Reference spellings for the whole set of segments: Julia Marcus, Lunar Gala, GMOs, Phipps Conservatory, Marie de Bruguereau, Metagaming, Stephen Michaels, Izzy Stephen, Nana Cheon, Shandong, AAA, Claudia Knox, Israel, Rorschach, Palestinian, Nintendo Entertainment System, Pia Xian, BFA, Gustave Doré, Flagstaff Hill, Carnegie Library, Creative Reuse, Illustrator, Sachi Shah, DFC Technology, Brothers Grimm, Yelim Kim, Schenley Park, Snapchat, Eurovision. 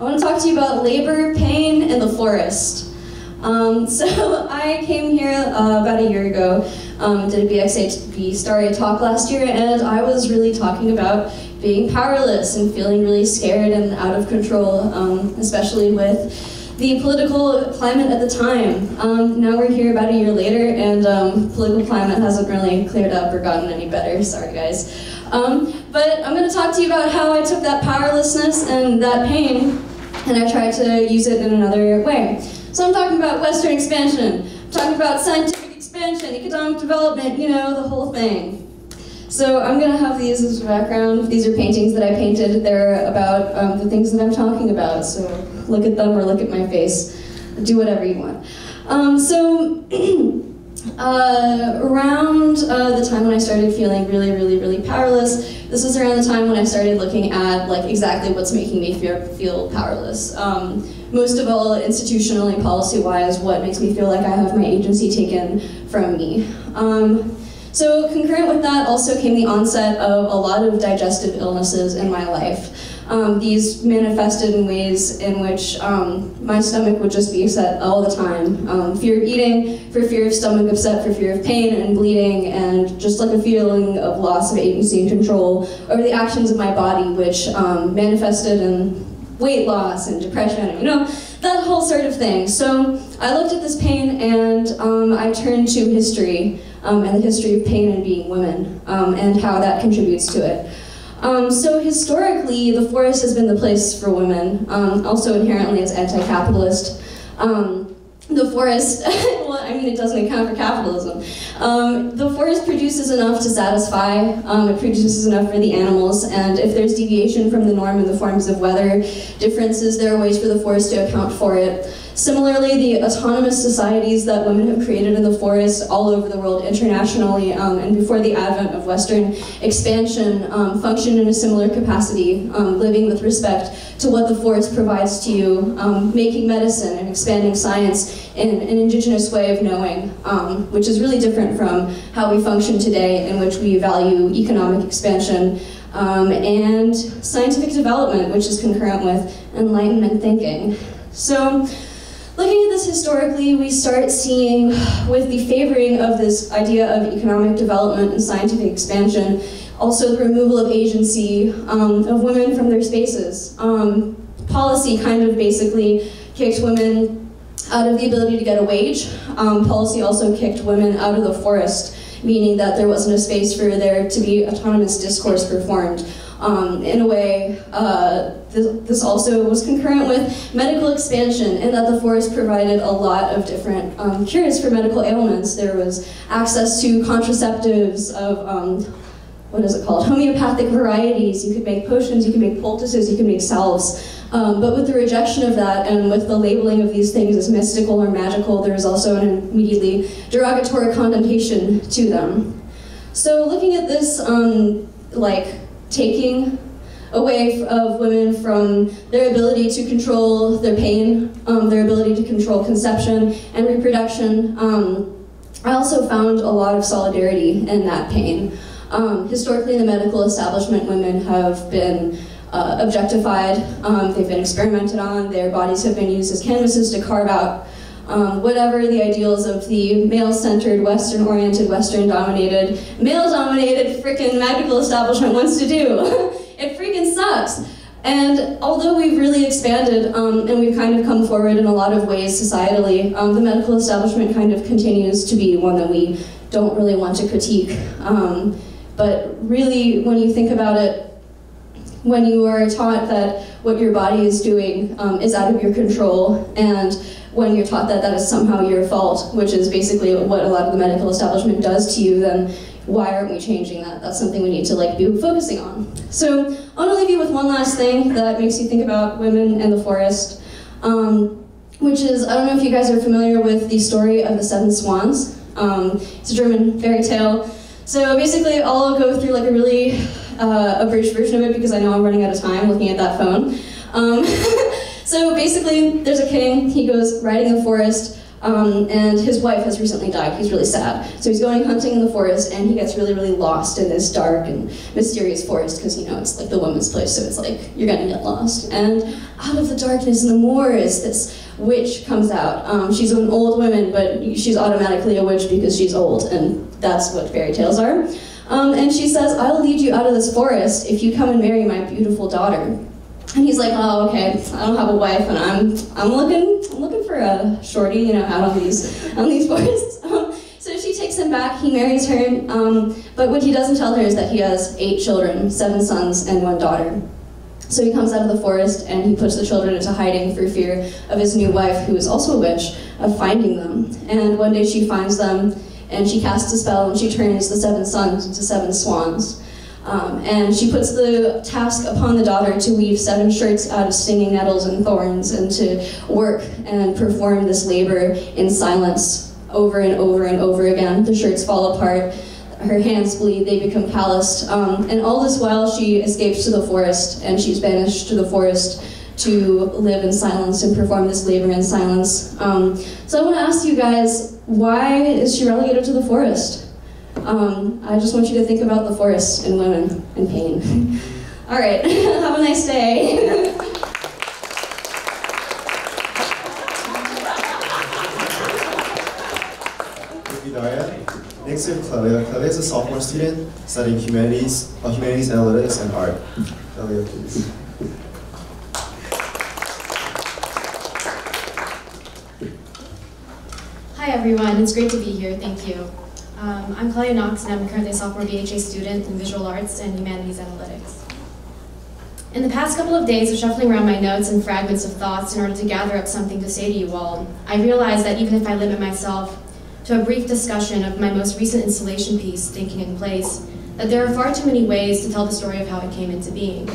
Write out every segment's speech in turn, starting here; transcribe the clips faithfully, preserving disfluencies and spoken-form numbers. I want to talk to you about labor, pain, and the forest. Um, so I came here uh, about a year ago, um, did a B X A Starry talk last year, and I was really talking about being powerless and feeling really scared and out of control, um, especially with the political climate at the time. Um, now we're here about a year later, and um, political climate hasn't really cleared up or gotten any better. Sorry, guys. Um, but I'm going to talk to you about how I took that powerlessness and that pain, and I tried to use it in another way. So I'm talking about Western expansion. I'm talking about scientific expansion, economic development, you know, the whole thing. So I'm going to have these as background. These are paintings that I painted. They're about um, the things that I'm talking about. So look at them or look at my face. Do whatever you want. Um, so uh, around uh, the time when I started feeling really, really, really powerless, this was around the time when I started looking at like exactly what's making me feel, feel powerless. Um, most of all, institutionally, policy-wise, what makes me feel like I have my agency taken from me. Um, So concurrent with that also came the onset of a lot of digestive illnesses in my life. Um, these manifested in ways in which um, my stomach would just be upset all the time. Um, fear of eating, for fear of stomach upset, for fear of pain and bleeding, and just like a feeling of loss of agency and control over the actions of my body, which um, manifested in weight loss and depression, you know, that whole sort of thing. So I looked at this pain and um, I turned to history. Um, and the history of pain and being women, um, and how that contributes to it. Um, so historically, the forest has been the place for women, um, also inherently as anti-capitalist. Um, the forest, well, I mean, it doesn't account for capitalism. Um, the forest produces enough to satisfy, um, it produces enough for the animals, and if there's deviation from the norm in the forms of weather differences, there are ways for the forest to account for it. Similarly, the autonomous societies that women have created in the forest all over the world internationally um, and before the advent of Western expansion um, function in a similar capacity, um, living with respect to what the forest provides to you, um, making medicine and expanding science in an indigenous way of knowing, um, which is really different from how we function today, in which we value economic expansion um, and scientific development, which is concurrent with Enlightenment thinking. So, looking at this historically, we start seeing, with the favoring of this idea of economic development and scientific expansion, also the removal of agency um, of women from their spaces. Um, policy kind of basically kicked women out of the ability to get a wage. Um, policy also kicked women out of the forest, meaning that there wasn't a space for there to be autonomous discourse performed. Um, in a way, uh, th this also was concurrent with medical expansion, in that the forest provided a lot of different um, cures for medical ailments. There was access to contraceptives of, um, what is it called, homeopathic varieties. You could make potions, you could make poultices, you could make salves. Um, but with the rejection of that, and with the labeling of these things as mystical or magical, there is also an immediately derogatory connotation to them. So looking at this, um, like, taking away of women from their ability to control their pain, um, their ability to control conception and reproduction. Um, I also found a lot of solidarity in that pain. Um, historically, in the medical establishment, women have been uh, objectified, um, they've been experimented on, their bodies have been used as canvases to carve out Um, whatever the ideals of the male-centered, Western-oriented, Western-dominated, male-dominated frickin' magical establishment wants to do. It frickin' sucks. And although we've really expanded um, and we've kind of come forward in a lot of ways societally, um, the medical establishment kind of continues to be one that we don't really want to critique. Um, but really, when you think about it, when you are taught that what your body is doing um, is out of your control, and when you're taught that that is somehow your fault, which is basically what a lot of the medical establishment does to you, then why aren't we changing that? That's something we need to like be focusing on. So I want to leave you with one last thing that makes you think about women and the forest, um, which is, I don't know if you guys are familiar with the story of the Seven Swans. Um, it's a German fairy tale. So basically, I'll go through like a really uh, abridged version of it, because I know I'm running out of time looking at that phone. Um, So basically, there's a king, he goes riding in the forest, Um, and his wife has recently died. He's really sad. So he's going hunting in the forest, and he gets really, really lost in this dark and mysterious forest, because, you know, it's like the woman's place, so it's like, you're gonna get lost. And out of the darkness in the moors, this witch comes out. Um, she's an old woman, but she's automatically a witch because she's old, and that's what fairy tales are. Um, and she says, I'll lead you out of this forest if you come and marry my beautiful daughter. And he's like, oh, okay, I don't have a wife, and I'm I'm looking I'm looking for a shorty, you know, out on these on these forests. Um, so she takes him back. He marries her, um, but what he doesn't tell her is that he has eight children, seven sons, and one daughter. So he comes out of the forest, and he puts the children into hiding for fear of his new wife, who is also a witch, of finding them. And one day she finds them, and she casts a spell, and she turns the seven sons into seven swans. Um, and she puts the task upon the daughter to weave seven shirts out of stinging nettles and thorns, and to work and perform this labor in silence over and over and over again. The shirts fall apart, her hands bleed, they become calloused. Um, and all this while she escapes to the forest, and she's banished to the forest to live in silence and perform this labor in silence. Um, so I want to ask you guys, why is she relegated to the forest? Um, I just want you to think about the forest and women and pain. All right, have a nice day. Thank you, Daria. Next we have Claudia. Claudia is a sophomore student studying humanities, uh, humanities, analytics, and art. Claudia, please. Hi, everyone. It's great to be here. Thank you. Um, I'm Claudia Knox, and I'm currently a sophomore B H A student in Visual Arts and Humanities Analytics. In the past couple of days of shuffling around my notes and fragments of thoughts in order to gather up something to say to you all, I realized that even if I limit myself to a brief discussion of my most recent installation piece, Thinking in Place, that there are far too many ways to tell the story of how it came into being.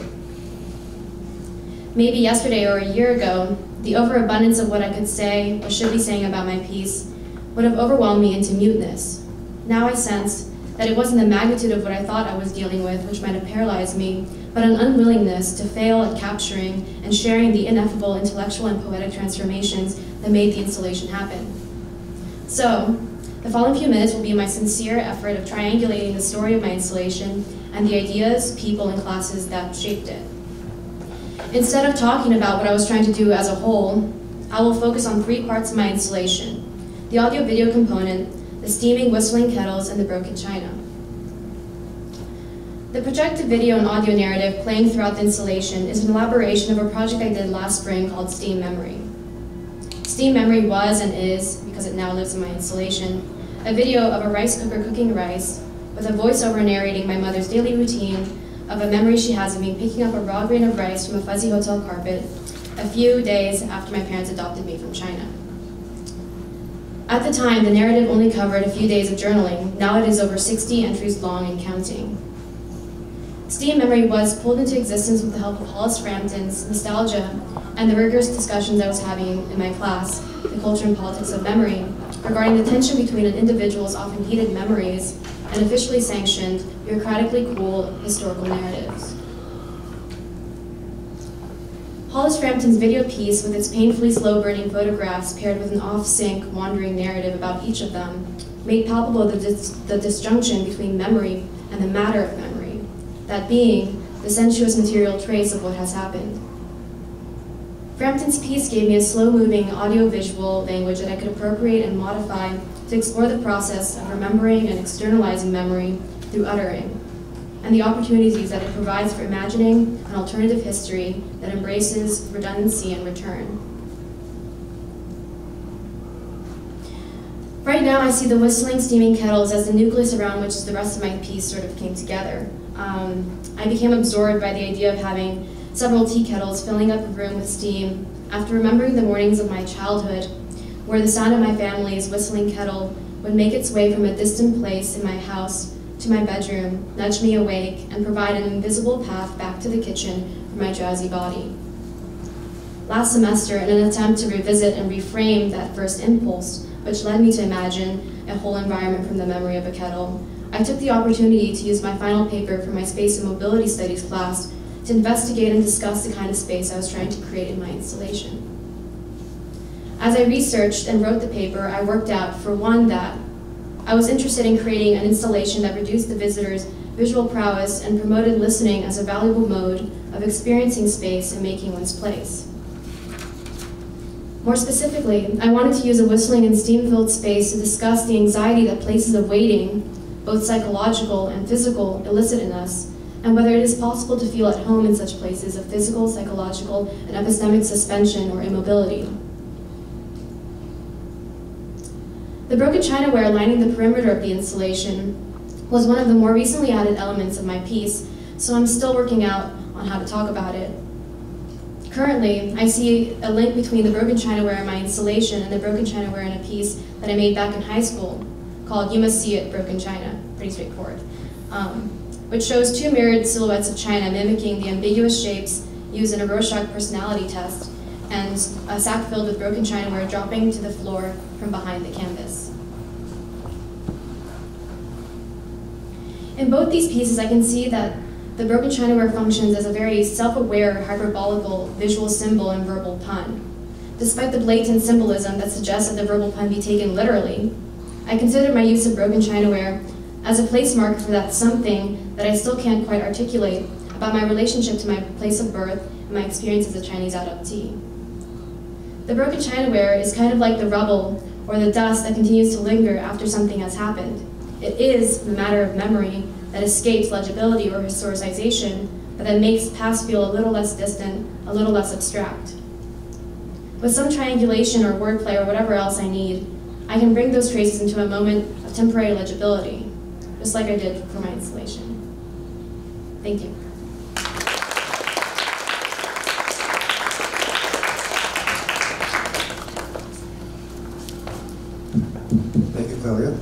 Maybe yesterday or a year ago, the overabundance of what I could say or should be saying about my piece would have overwhelmed me into muteness. Now I sense that it wasn't the magnitude of what I thought I was dealing with which might have paralyzed me, but an unwillingness to fail at capturing and sharing the ineffable intellectual and poetic transformations that made the installation happen. So, the following few minutes will be my sincere effort of triangulating the story of my installation and the ideas, people, and classes that shaped it. Instead of talking about what I was trying to do as a whole, I will focus on three parts of my installation: the audio-video component, the steaming, whistling kettles, and the broken china. The projected video and audio narrative playing throughout the installation is an elaboration of a project I did last spring called Steam Memory. Steam Memory was and is, because it now lives in my installation, a video of a rice cooker cooking rice with a voiceover narrating my mother's daily routine of a memory she has of me picking up a raw grain of rice from a fuzzy hotel carpet a few days after my parents adopted me from China. At the time, the narrative only covered a few days of journaling. Now it is over sixty entries long and counting. Steam Memory was pulled into existence with the help of Hollis Frampton's nostalgia and the rigorous discussions I was having in my class, The Culture and Politics of Memory, regarding the tension between an individual's often heated memories and officially sanctioned, bureaucratically cool historical narratives. Hollis Frampton's video piece, with its painfully slow-burning photographs paired with an off-sync, wandering narrative about each of them, made palpable the, dis the disjunction between memory and the matter of memory, that being the sensuous material trace of what has happened. Frampton's piece gave me a slow-moving, audio-visual language that I could appropriate and modify to explore the process of remembering and externalizing memory through uttering, and the opportunities that it provides for imagining an alternative history that embraces redundancy and return. Right now, I see the whistling, steaming kettles as the nucleus around which the rest of my piece sort of came together. Um, I became absorbed by the idea of having several tea kettles filling up a room with steam after remembering the mornings of my childhood, where the sound of my family's whistling kettle would make its way from a distant place in my house to my bedroom, nudge me awake, and provide an invisible path back to the kitchen for my drowsy body. Last semester, in an attempt to revisit and reframe that first impulse, which led me to imagine a whole environment from the memory of a kettle, I took the opportunity to use my final paper for my Space and Mobility Studies class to investigate and discuss the kind of space I was trying to create in my installation. As I researched and wrote the paper, I worked out, for one, that I was interested in creating an installation that reduced the visitor's visual prowess and promoted listening as a valuable mode of experiencing space and making one's place. More specifically, I wanted to use a whistling and steam-filled space to discuss the anxiety that places of waiting, both psychological and physical, elicit in us, and whether it is possible to feel at home in such places of physical, psychological, and epistemic suspension or immobility. The broken chinaware lining the perimeter of the installation was one of the more recently added elements of my piece, so I'm still working out on how to talk about it. Currently, I see a link between the broken chinaware in my installation and the broken chinaware in a piece that I made back in high school called You Must See It, Broken China, pretty straightforward, um, which shows two mirrored silhouettes of china mimicking the ambiguous shapes used in a Rorschach personality test and a sack filled with broken chinaware dropping to the floor from behind the canvas. In both these pieces, I can see that the broken chinaware functions as a very self-aware, hyperbolical visual symbol and verbal pun. Despite the blatant symbolism that suggests that the verbal pun be taken literally, I consider my use of broken chinaware as a place marker for that something that I still can't quite articulate about my relationship to my place of birth and my experience as a Chinese adoptee. The broken chinaware is kind of like the rubble or the dust that continues to linger after something has happened. It is the matter of memory that escapes legibility or historicization, but that makes past feel a little less distant, a little less abstract. With some triangulation or wordplay or whatever else I need, I can bring those traces into a moment of temporary legibility, just like I did for my installation. Thank you. Thank you, Claudia.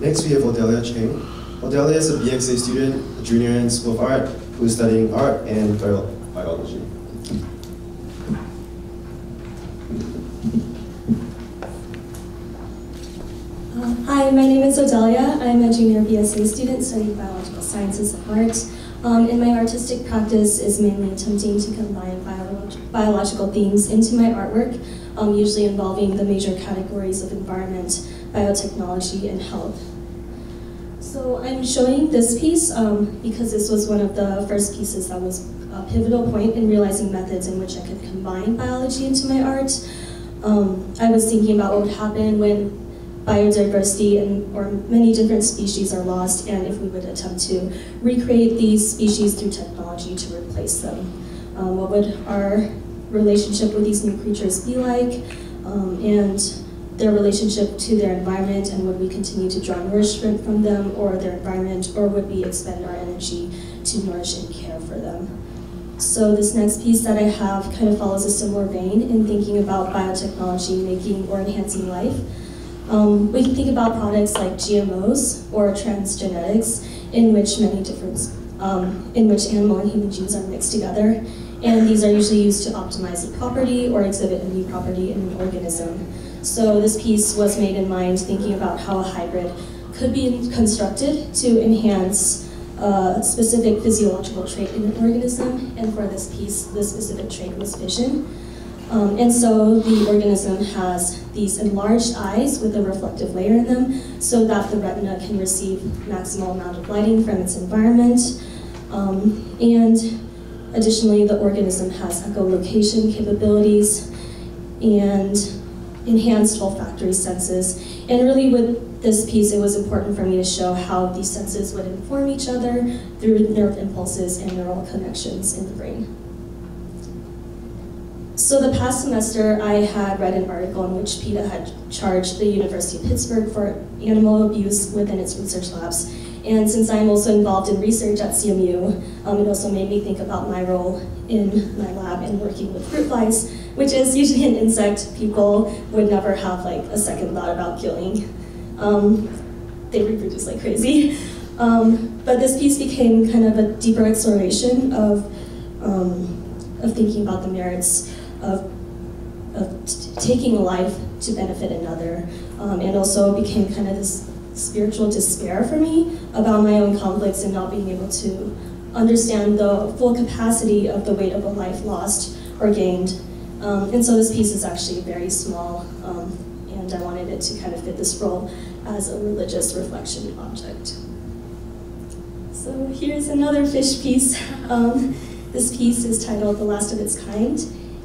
Next we have Odelia Cheng. Odelia is a B X A student, a junior in School of Art, who is studying art and biology. Hi, my name is Odelia. I'm a junior B S A student studying biological sciences and art. Um, and my artistic practice is mainly attempting to combine bio biological themes into my artwork, um, usually involving the major categories of environment, biotechnology, and health. So I'm showing this piece um, because this was one of the first pieces that was a pivotal point in realizing methods in which I could combine biology into my art. Um, I was thinking about what would happen when biodiversity and or many different species are lost, and if we would attempt to recreate these species through technology to replace them. Um, what would our relationship with these new creatures be like, um, and their relationship to their environment, and would we continue to draw nourishment from them or their environment, or would we expend our energy to nourish and care for them? So this next piece that I have kind of follows a similar vein in thinking about biotechnology making or enhancing life. Um, we can think about products like G M Os or transgenetics, in which many different, um, in which animal and human genes are mixed together, and these are usually used to optimize a property or exhibit a new property in an organism. So this piece was made in mind thinking about how a hybrid could be constructed to enhance a specific physiological trait in an organism, and for this piece, the specific trait was vision. Um, and so the organism has these enlarged eyes with a reflective layer in them so that the retina can receive maximal amount of lighting from its environment. Um, and additionally, the organism has echolocation capabilities and enhanced olfactory senses. And really with this piece, it was important for me to show how these senses would inform each other through nerve impulses and neural connections in the brain. So the past semester, I had read an article in which PETA had charged the University of Pittsburgh for animal abuse within its research labs. And since I'm also involved in research at C M U, um, it also made me think about my role in my lab and working with fruit flies, which is usually an insect people would never have like a second thought about killing. Um, they reproduce like crazy. Um, but this piece became kind of a deeper exploration of, um, of thinking about the merits of, of t taking a life to benefit another, um, and also became kind of this spiritual despair for me about my own conflicts and not being able to understand the full capacity of the weight of a life lost or gained, Um, and so this piece is actually very small, um, and I wanted it to kind of fit this role as a religious reflection object. So here's another fish piece. Um, this piece is titled The Last of Its Kind,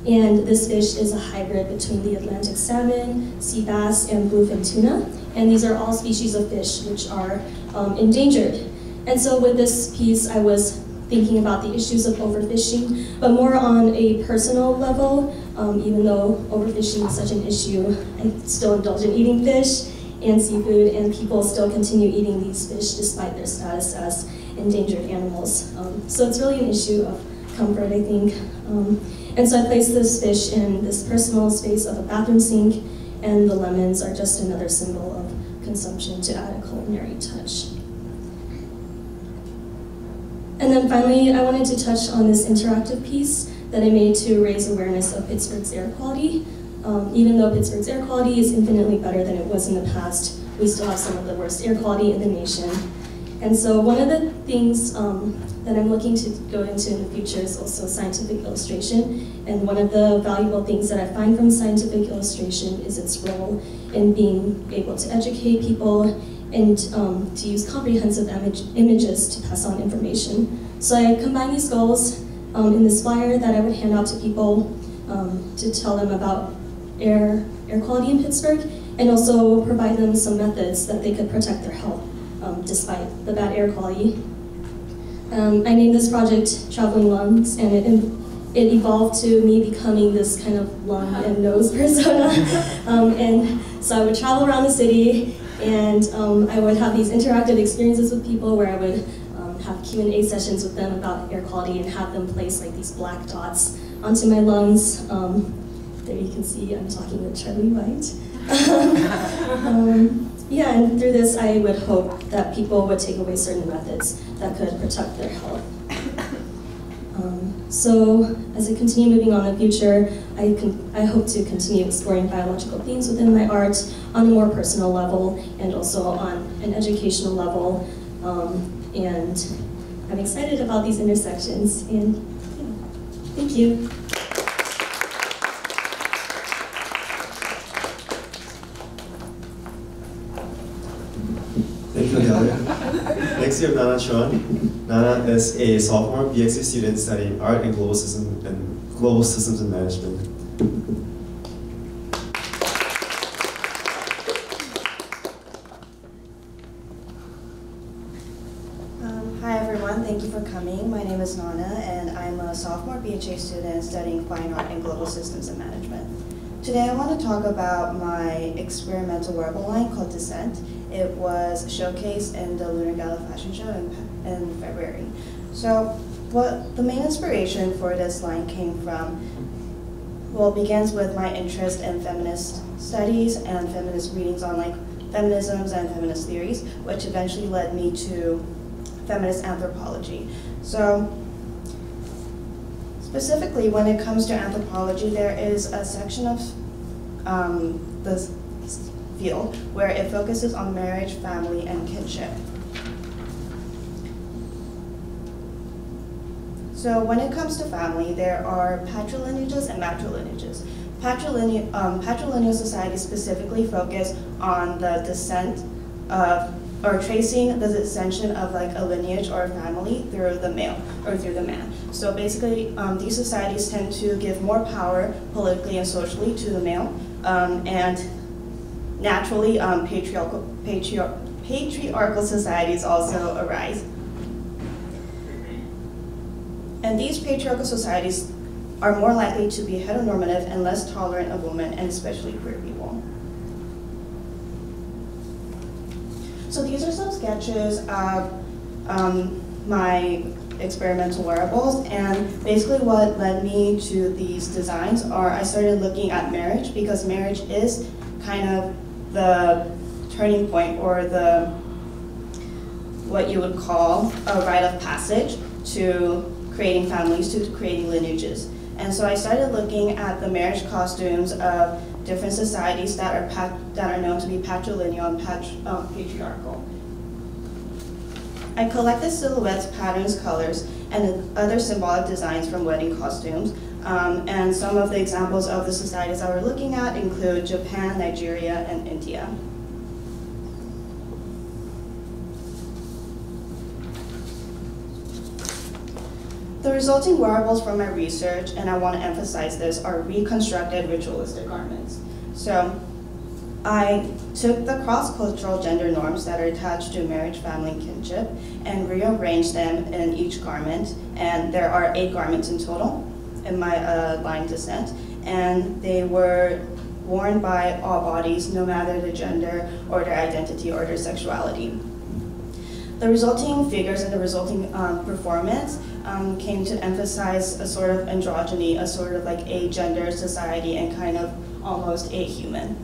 and this fish is a hybrid between the Atlantic salmon, sea bass, and bluefin tuna. And these are all species of fish which are um, endangered. And so with this piece, I was thinking about the issues of overfishing, but more on a personal level. Um, even though overfishing is such an issue, I still indulge in eating fish and seafood, and people still continue eating these fish despite their status as endangered animals. Um, so it's really an issue of comfort, I think. Um, and so I placed this fish in this personal space of a bathroom sink, and the lemons are just another symbol of consumption to add a culinary touch. And then finally, I wanted to touch on this interactive piece that I made to raise awareness of Pittsburgh's air quality. Um, even though Pittsburgh's air quality is infinitely better than it was in the past, we still have some of the worst air quality in the nation. And so one of the things um, that I'm looking to go into in the future is also scientific illustration. And one of the valuable things that I find from scientific illustration is its role in being able to educate people and um, to use comprehensive image images to pass on information. So I combine these goals um, in this flyer that I would hand out to people um, to tell them about air, air quality in Pittsburgh, and also provide them some methods that they could protect their health um, despite the bad air quality. Um, I named this project Traveling Lungs, and it, it evolved to me becoming this kind of lung and nose persona. um, and so I would travel around the city, and um, I would have these interactive experiences with people where I would um, have Q and A sessions with them about air quality and have them place like these black dots onto my lungs. Um, there you can see I'm talking with Charlie White. um, yeah, and through this I would hope that people would take away certain methods that could protect their health. Um, so as I continue moving on in the future, I, can, I hope to continue exploring biological themes within my art on a more personal level and also on an educational level. Um, and I'm excited about these intersections, and yeah. Thank you. Thank you, Nana. Next we have Nana Cheon. Nana is a sophomore B X A student studying art and global, system and global systems and management. Um, hi everyone, thank you for coming. My name is Nana and I'm a sophomore B H A student studying fine art and global systems and management. Today I want to talk about my experimental work online called Descent. It was showcased in the Lunar Gala fashion show in, in February. So what the main inspiration for this line came from, well, begins with my interest in feminist studies and feminist readings on like feminisms and feminist theories, which eventually led me to feminist anthropology. So specifically, when it comes to anthropology, there is a section of um, this field where it focuses on marriage, family, and kinship. So when it comes to family, there are patrilineages and matrilineages. Patrilineal, um, patrilineal societies specifically focus on the descent of, or tracing the ascension of like a lineage or a family through the male or through the man. So basically, um, these societies tend to give more power politically and socially to the male, um, and naturally, um, patriarchal, patriar patriarchal societies also arise. And these patriarchal societies are more likely to be heteronormative and less tolerant of women, and especially queer people. So these are some sketches of um, my experimental wearables, and basically what led me to these designs are I started looking at marriage, because marriage is kind of the turning point or the what you would call a rite of passage to creating families, to creating lineages. And so I started looking at the marriage costumes of different societies that are pat that are known to be patrilineal and pat um, patriarchal. I collected silhouettes, patterns, colors, and other symbolic designs from wedding costumes. Um, and some of the examples of the societies that we're looking at include Japan, Nigeria, and India. The resulting wearables from my research, and I want to emphasize this, are reconstructed ritualistic garments. So I took the cross-cultural gender norms that are attached to marriage, family, and kinship, and rearranged them in each garment, and there are eight garments in total in my uh, line descent, and they were worn by all bodies, no matter the gender or their identity or their sexuality. The resulting figures and the resulting um, performance um, came to emphasize a sort of androgyny, a sort of like a gender society, and kind of almost a human.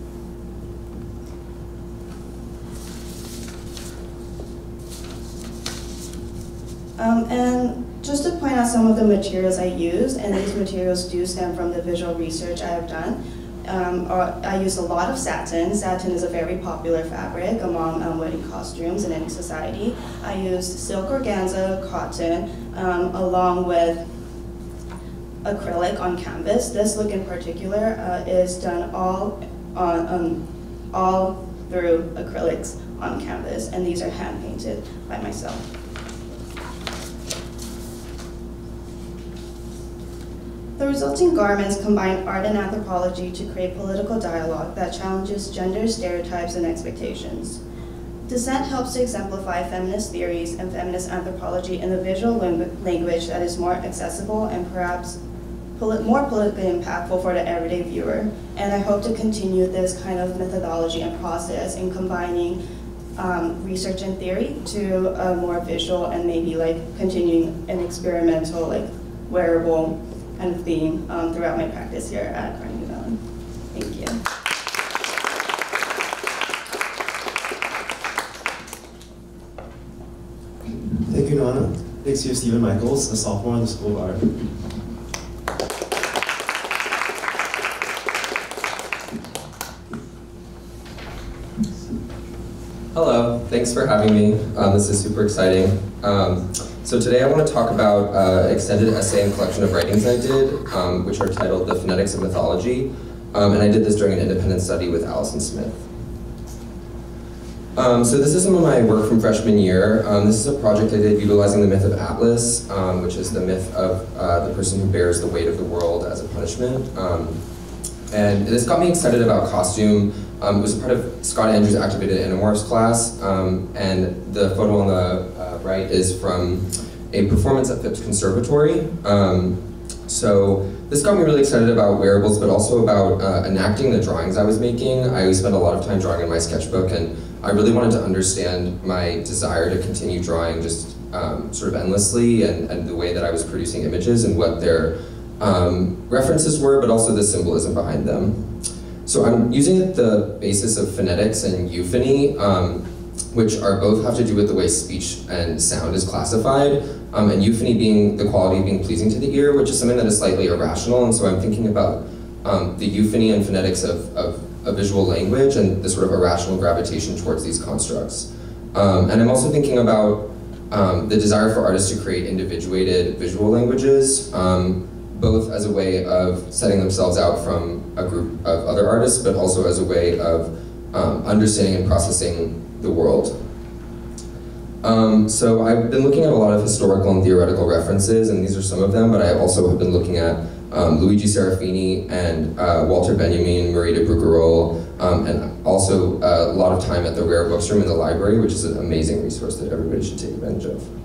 Um, and just to point out some of the materials I used, and these materials do stem from the visual research I have done. Um, I used a lot of satin. Satin is a very popular fabric among um, wedding costumes in any society. I used silk organza, cotton, um, along with acrylic on canvas. This look in particular uh, is done all, on, um, all through acrylics on canvas, and these are hand painted by myself. The resulting garments combine art and anthropology to create political dialogue that challenges gender stereotypes and expectations. Descent helps to exemplify feminist theories and feminist anthropology in a visual language that is more accessible and perhaps poli- more politically impactful for the everyday viewer. And I hope to continue this kind of methodology and process in combining um, research and theory to a more visual and maybe like continuing an experimental, like wearable kind of theme um, throughout my practice here at Carnegie Mellon. Thank you. Thank you, Nana. Next year, Stephen Michaels, a sophomore in the School of Art. Hello, thanks for having me. Um, this is super exciting. Um, So today I want to talk about uh, extended essay and collection of writings I did, um, which are titled The Phonetics of Mythology, um, and I did this during an independent study with Allison Smith. Um, so this is some of my work from freshman year. Um, this is a project I did utilizing the myth of Atlas, um, which is the myth of uh, the person who bears the weight of the world as a punishment. Um, and this got me excited about costume. Um, it was part of Scott Andrews' Activated Animorphs class, um, and the photo on the right is from a performance at Phipps Conservatory. Um, so this got me really excited about wearables, but also about uh, enacting the drawings I was making. I spent a lot of time drawing in my sketchbook, and I really wanted to understand my desire to continue drawing just um, sort of endlessly, and, and the way that I was producing images and what their um, references were, but also the symbolism behind them. So I'm using the basis of phonetics and euphony, um, which are both have to do with the way speech and sound is classified, um, and euphony being the quality of being pleasing to the ear, which is something that is slightly irrational. And so I'm thinking about um, the euphony and phonetics of, of a visual language and the sort of irrational gravitation towards these constructs. Um, and I'm also thinking about um, the desire for artists to create individuated visual languages, um, both as a way of setting themselves out from a group of other artists, but also as a way of um, understanding and processing the world. Um, so I've been looking at a lot of historical and theoretical references, and these are some of them, but I also have been looking at um, Luigi Serafini and uh, Walter Benjamin, Marie de Bruguereau, um, and also a lot of time at the Rare Books Room in the library, which is an amazing resource that everybody should take advantage of.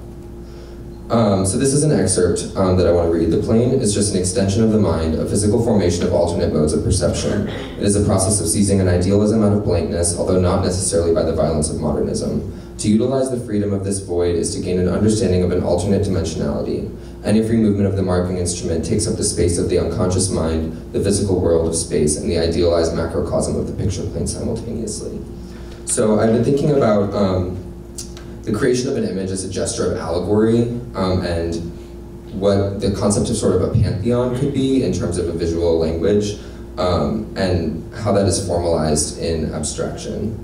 Um, so this is an excerpt um, that I want to read. The plane is just an extension of the mind, a physical formation of alternate modes of perception. It is a process of seizing an idealism out of blankness, although not necessarily by the violence of modernism. To utilize the freedom of this void is to gain an understanding of an alternate dimensionality. Any free movement of the marking instrument takes up the space of the unconscious mind, the physical world of space, and the idealized macrocosm of the picture plane simultaneously. So I've been thinking about um, the creation of an image as a gesture of allegory, um, and what the concept of sort of a pantheon could be in terms of a visual language. Um, and how that is formalized in abstraction.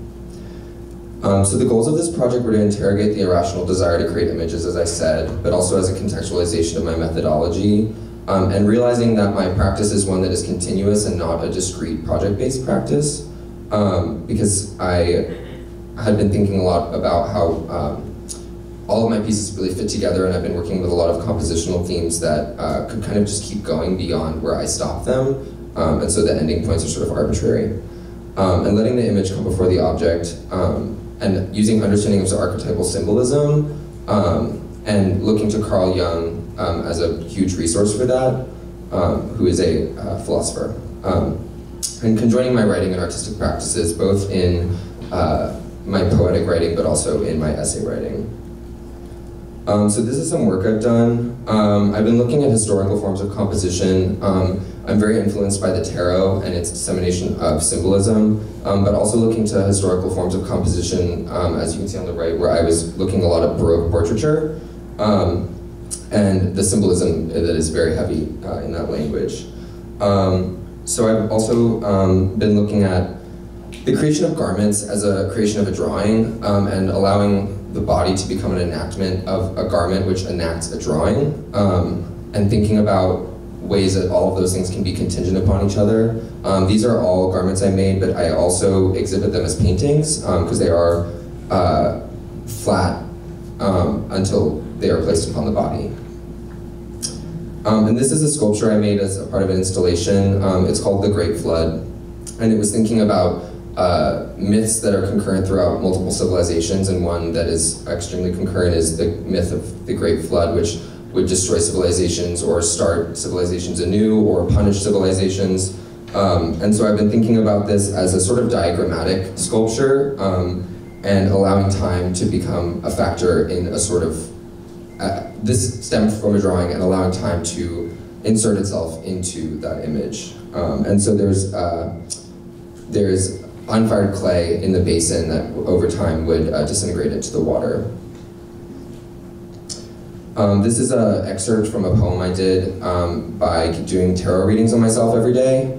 Um, so the goals of this project were to interrogate the irrational desire to create images, as I said, but also as a contextualization of my methodology, Um, and realizing that my practice is one that is continuous and not a discrete project-based practice, um, because I had been thinking a lot about how um, all of my pieces really fit together, and I've been working with a lot of compositional themes that uh, could kind of just keep going beyond where I stopped them, um, and so the ending points are sort of arbitrary. Um, and letting the image come before the object, um, and using understanding of archetypal symbolism, um, and looking to Carl Jung Um, as a huge resource for that, um, who is a uh, philosopher. Um, and conjoining my writing and artistic practices, both in uh, my poetic writing, but also in my essay writing. Um, so this is some work I've done. Um, I've been looking at historical forms of composition. Um, I'm very influenced by the tarot and its dissemination of symbolism, um, but also looking to historical forms of composition, um, as you can see on the right, where I was looking a lot at Baroque portraiture. Um, and the symbolism that is very heavy uh, in that language. Um, so I've also um, been looking at the creation of garments as a creation of a drawing, um, and allowing the body to become an enactment of a garment which enacts a drawing, um, and thinking about ways that all of those things can be contingent upon each other. Um, these are all garments I made, but I also exhibit them as paintings, because um, they are uh, flat um, until they are placed upon the body. Um, and this is a sculpture I made as a part of an installation. Um, it's called The Great Flood. And it was thinking about uh, myths that are concurrent throughout multiple civilizations, and one that is extremely concurrent is the myth of the Great Flood, which would destroy civilizations or start civilizations anew or punish civilizations. Um, and so I've been thinking about this as a sort of diagrammatic sculpture, um, and allowing time to become a factor in a sort of Uh, this stemmed from a drawing and allowing time to insert itself into that image. Um, and so there's uh, there's unfired clay in the basin that over time would uh, disintegrate into the water. Um, this is an excerpt from a poem I did um, by doing tarot readings on myself every day.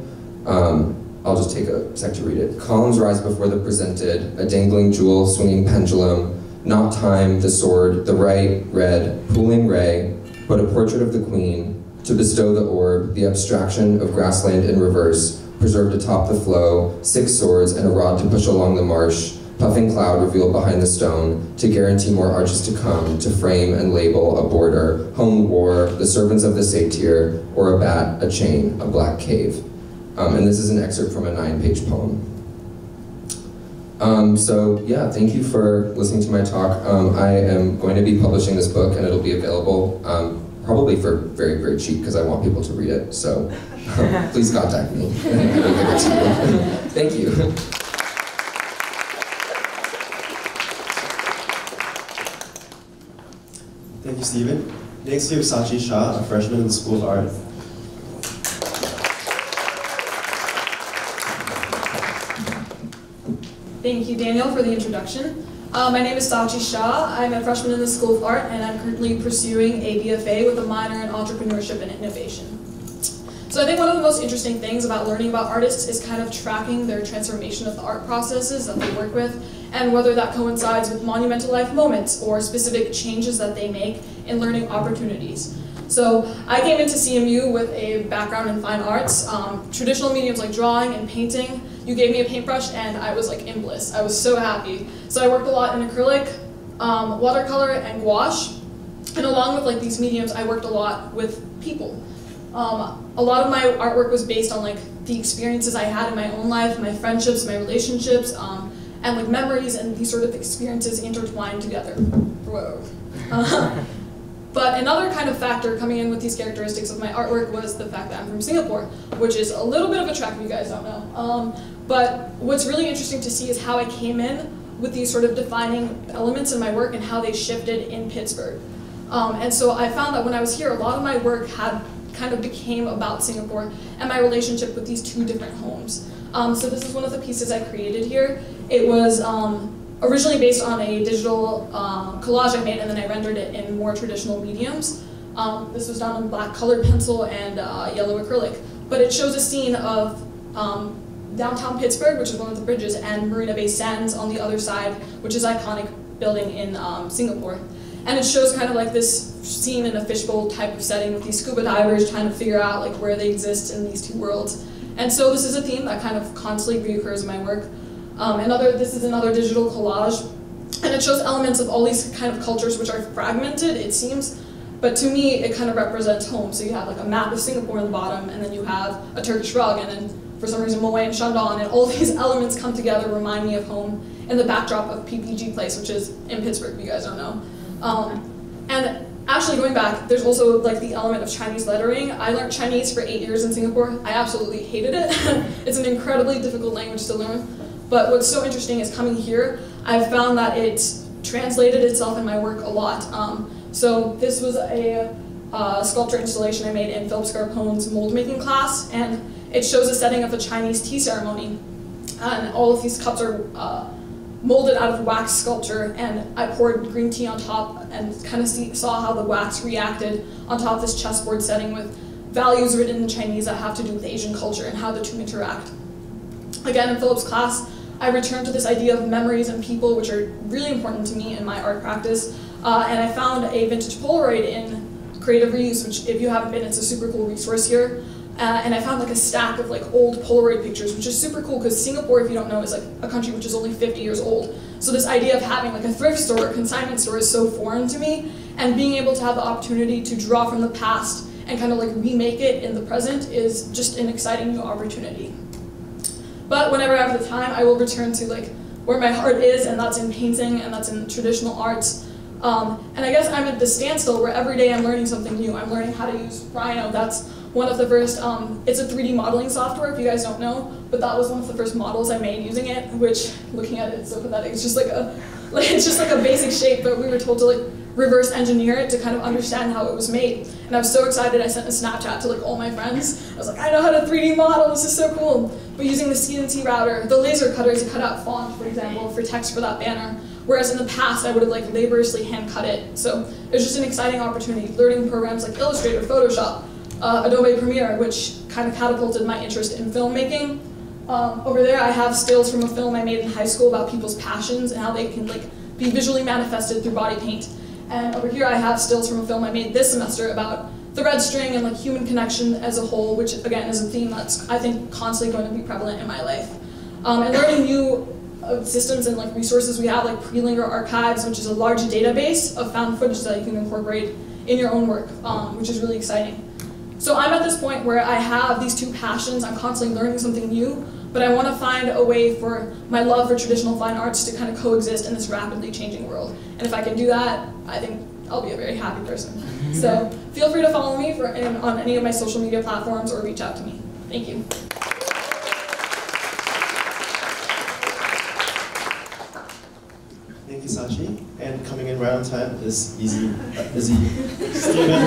Um, I'll just take a sec to read it. Columns rise before the presented, a dangling jewel, swinging pendulum, not time, the sword, the right, red, pooling ray, but a portrait of the queen, to bestow the orb, the abstraction of grassland in reverse, preserved atop the flow, six swords and a rod to push along the marsh, puffing cloud revealed behind the stone, to guarantee more arches to come, to frame and label a border, home war, the servants of the satyr, or a bat, a chain, a black cave. Um, and this is an excerpt from a nine-page poem. Um, so yeah, thank you for listening to my talk. Um, I am going to be publishing this book, and it'll be available um, probably for very, very cheap, because I want people to read it. So um, please contact me. I will give it to you. Thank you. Thank you, Stephen. Next we have Sachi Shah, a freshman in the School of Art. Thank you, Daniel, for the introduction. Uh, my name is Sachi Shah. I'm a freshman in the School of Art, and I'm currently pursuing a B F A with a minor in entrepreneurship and innovation. So I think one of the most interesting things about learning about artists is kind of tracking their transformation of the art processes that they work with, and whether that coincides with monumental life moments or specific changes that they make in learning opportunities. So I came into C M U with a background in fine arts, um, traditional mediums like drawing and painting. You gave me a paintbrush and I was like in bliss. I was so happy. So I worked a lot in acrylic, um, watercolor, and gouache. And along with like these mediums, I worked a lot with people. Um, a lot of my artwork was based on like the experiences I had in my own life, my friendships, my relationships, um, and like memories, and these sort of experiences intertwined together. Whoa. Uh, But another kind of factor coming in with these characteristics of my artwork was the fact that I'm from Singapore, which is a little bit of a trek if you guys don't know. Um, but what's really interesting to see is how I came in with these sort of defining elements in my work and how they shifted in Pittsburgh. Um, and so I found that when I was here, a lot of my work had kind of became about Singapore and my relationship with these two different homes. Um, so this is one of the pieces I created here. It was um, originally based on a digital uh, collage I made, and then I rendered it in more traditional mediums. Um, this was done in black colored pencil and uh, yellow acrylic. But it shows a scene of um, downtown Pittsburgh, which is one of the bridges, and Marina Bay Sands on the other side, which is an iconic building in um, Singapore. And it shows kind of like this scene in a fishbowl type of setting with these scuba divers trying to figure out like where they exist in these two worlds. And so this is a theme that kind of constantly reoccurs in my work. Um, another, this is another digital collage, and it shows elements of all these kind of cultures which are fragmented, it seems, but to me it kind of represents home. So you have like a map of Singapore on the bottom, and then you have a Turkish rug, and then for some reason Moe and Shandong, and all these elements come together, remind me of home, and the backdrop of P P G Place, which is in Pittsburgh, if you guys don't know. Um, and actually going back, there's also like the element of Chinese lettering. I learned Chinese for eight years in Singapore. I absolutely hated it. It's an incredibly difficult language to learn. But what's so interesting is coming here, I've found that it's translated itself in my work a lot. Um, so this was a uh, sculpture installation I made in Philip Scarpone's mold making class, and it shows a setting of a Chinese tea ceremony. And all of these cups are uh, molded out of wax sculpture, and I poured green tea on top and kind of see, saw how the wax reacted on top of this chessboard setting with values written in Chinese that have to do with Asian culture and how the two interact. Again, in Philip's class, I returned to this idea of memories and people, which are really important to me in my art practice, uh, and I found a vintage Polaroid in Creative Reuse, which if you haven't been, it's a super cool resource here, uh, and I found like a stack of like old Polaroid pictures, which is super cool because Singapore, if you don't know, is like a country which is only fifty years old, so this idea of having like a thrift store or consignment store is so foreign to me, and being able to have the opportunity to draw from the past and kind of like remake it in the present is just an exciting new opportunity. But whenever I have the time, I will return to like where my heart is, and that's in painting, and that's in traditional arts. Um, and I guess I'm at the standstill where every day I'm learning something new. I'm learning how to use Rhino. That's one of the first, um, it's a three D modeling software if you guys don't know, but that was one of the first models I made using it, which looking at it, it's so pathetic. It's just like a, like, it's just like a basic shape, but we were told to like reverse engineer it to kind of understand how it was made. And I was so excited, I sent a Snapchat to like all my friends. I was like, I know how to three D model, this is so cool. But using the C N C router, the laser cutter to cut out font, for example, for text for that banner, whereas in the past I would have like laboriously hand cut it. So it was just an exciting opportunity, learning programs like Illustrator, Photoshop, uh, Adobe Premiere, which kind of catapulted my interest in filmmaking. Um, over there I have stills from a film I made in high school about people's passions and how they can like be visually manifested through body paint. And over here I have stills from a film I made this semester about the red string and like human connection as a whole, which again is a theme that's I think constantly going to be prevalent in my life. Um, and learning new uh, systems and like resources we have like Prelinger archives, which is a large database of found footage that you can incorporate in your own work, um, which is really exciting. So I'm at this point where I have these two passions, I'm constantly learning something new, but I want to find a way for my love for traditional fine arts to kind of coexist in this rapidly changing world. And if I can do that, I think I'll be a very happy person. So feel free to follow me for, in, on any of my social media platforms or reach out to me. Thank you. Thank you, Sachi. And coming in right on time is Izzy. Uh, Izzy Stephen.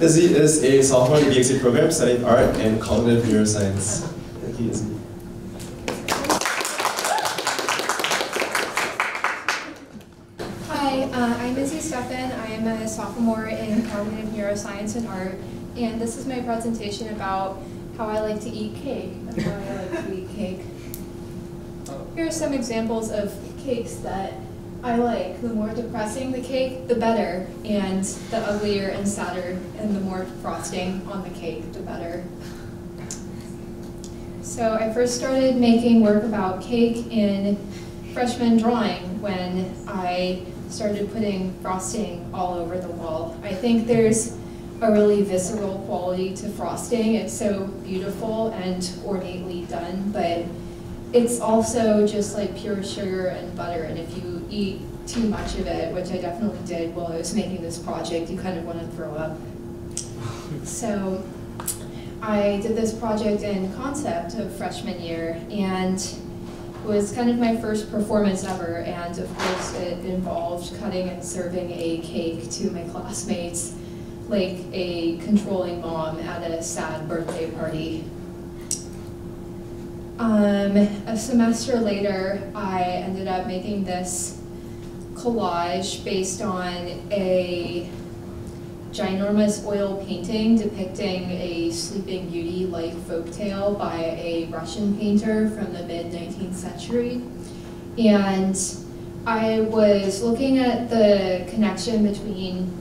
Izzy is a sophomore in the B X A program studying art and cognitive neuroscience. Thank you, Izzy. I'm a sophomore in cognitive neuroscience and art, and this is my presentation about how I like to eat cake. That's why I like to eat cake. Here are some examples of cakes that I like. The more depressing the cake, the better, and the uglier and sadder, and the more frosting on the cake, the better. So I first started making work about cake in freshman drawing when I started putting frosting all over the wall. I think there's a really visceral quality to frosting. It's so beautiful and ornately done, but it's also just like pure sugar and butter, and if you eat too much of it, which I definitely did while I was making this project, you kind of want to throw up. So I did this project in concept of freshman year, and was kind of my first performance ever, and of course it involved cutting and serving a cake to my classmates like a controlling mom at a sad birthday party. Um, a semester later I ended up making this collage based on a ginormous oil painting depicting a Sleeping Beauty-like folktale by a Russian painter from the mid nineteenth century. And I was looking at the connection between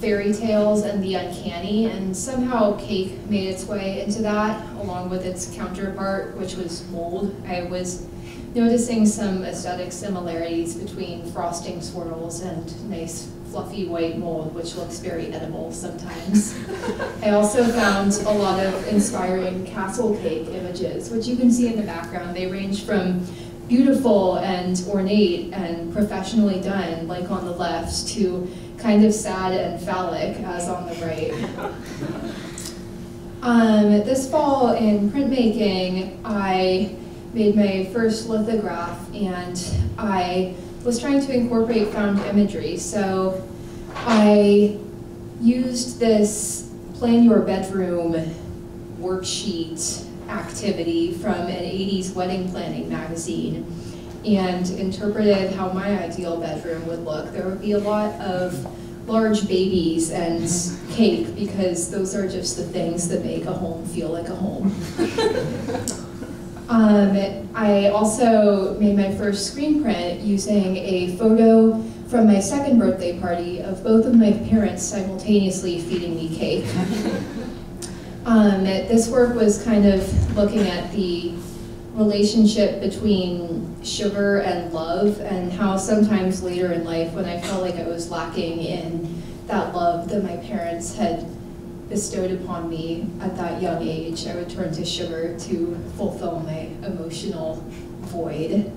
fairy tales and the uncanny, and somehow cake made its way into that, along with its counterpart, which was mold. I was noticing some aesthetic similarities between frosting swirls and nice fluffy white mold, which looks very edible sometimes. I also found a lot of inspiring castle cake images, which you can see in the background. They range from beautiful and ornate and professionally done, like on the left, to kind of sad and phallic, as on the right. Um, this fall in printmaking, I made my first lithograph, and I was trying to incorporate found imagery. So I used this plan your bedroom worksheet activity from an eighties wedding planning magazine and interpreted how my ideal bedroom would look. There would be a lot of large babies and cake because those are just the things that make a home feel like a home. um, I also made my first screen print using a photo from my second birthday party of both of my parents simultaneously feeding me cake. Um, this work was kind of looking at the relationship between sugar and love, and how sometimes later in life when I felt like I was lacking in that love that my parents had bestowed upon me at that young age, I would turn to sugar to fulfill my emotional void.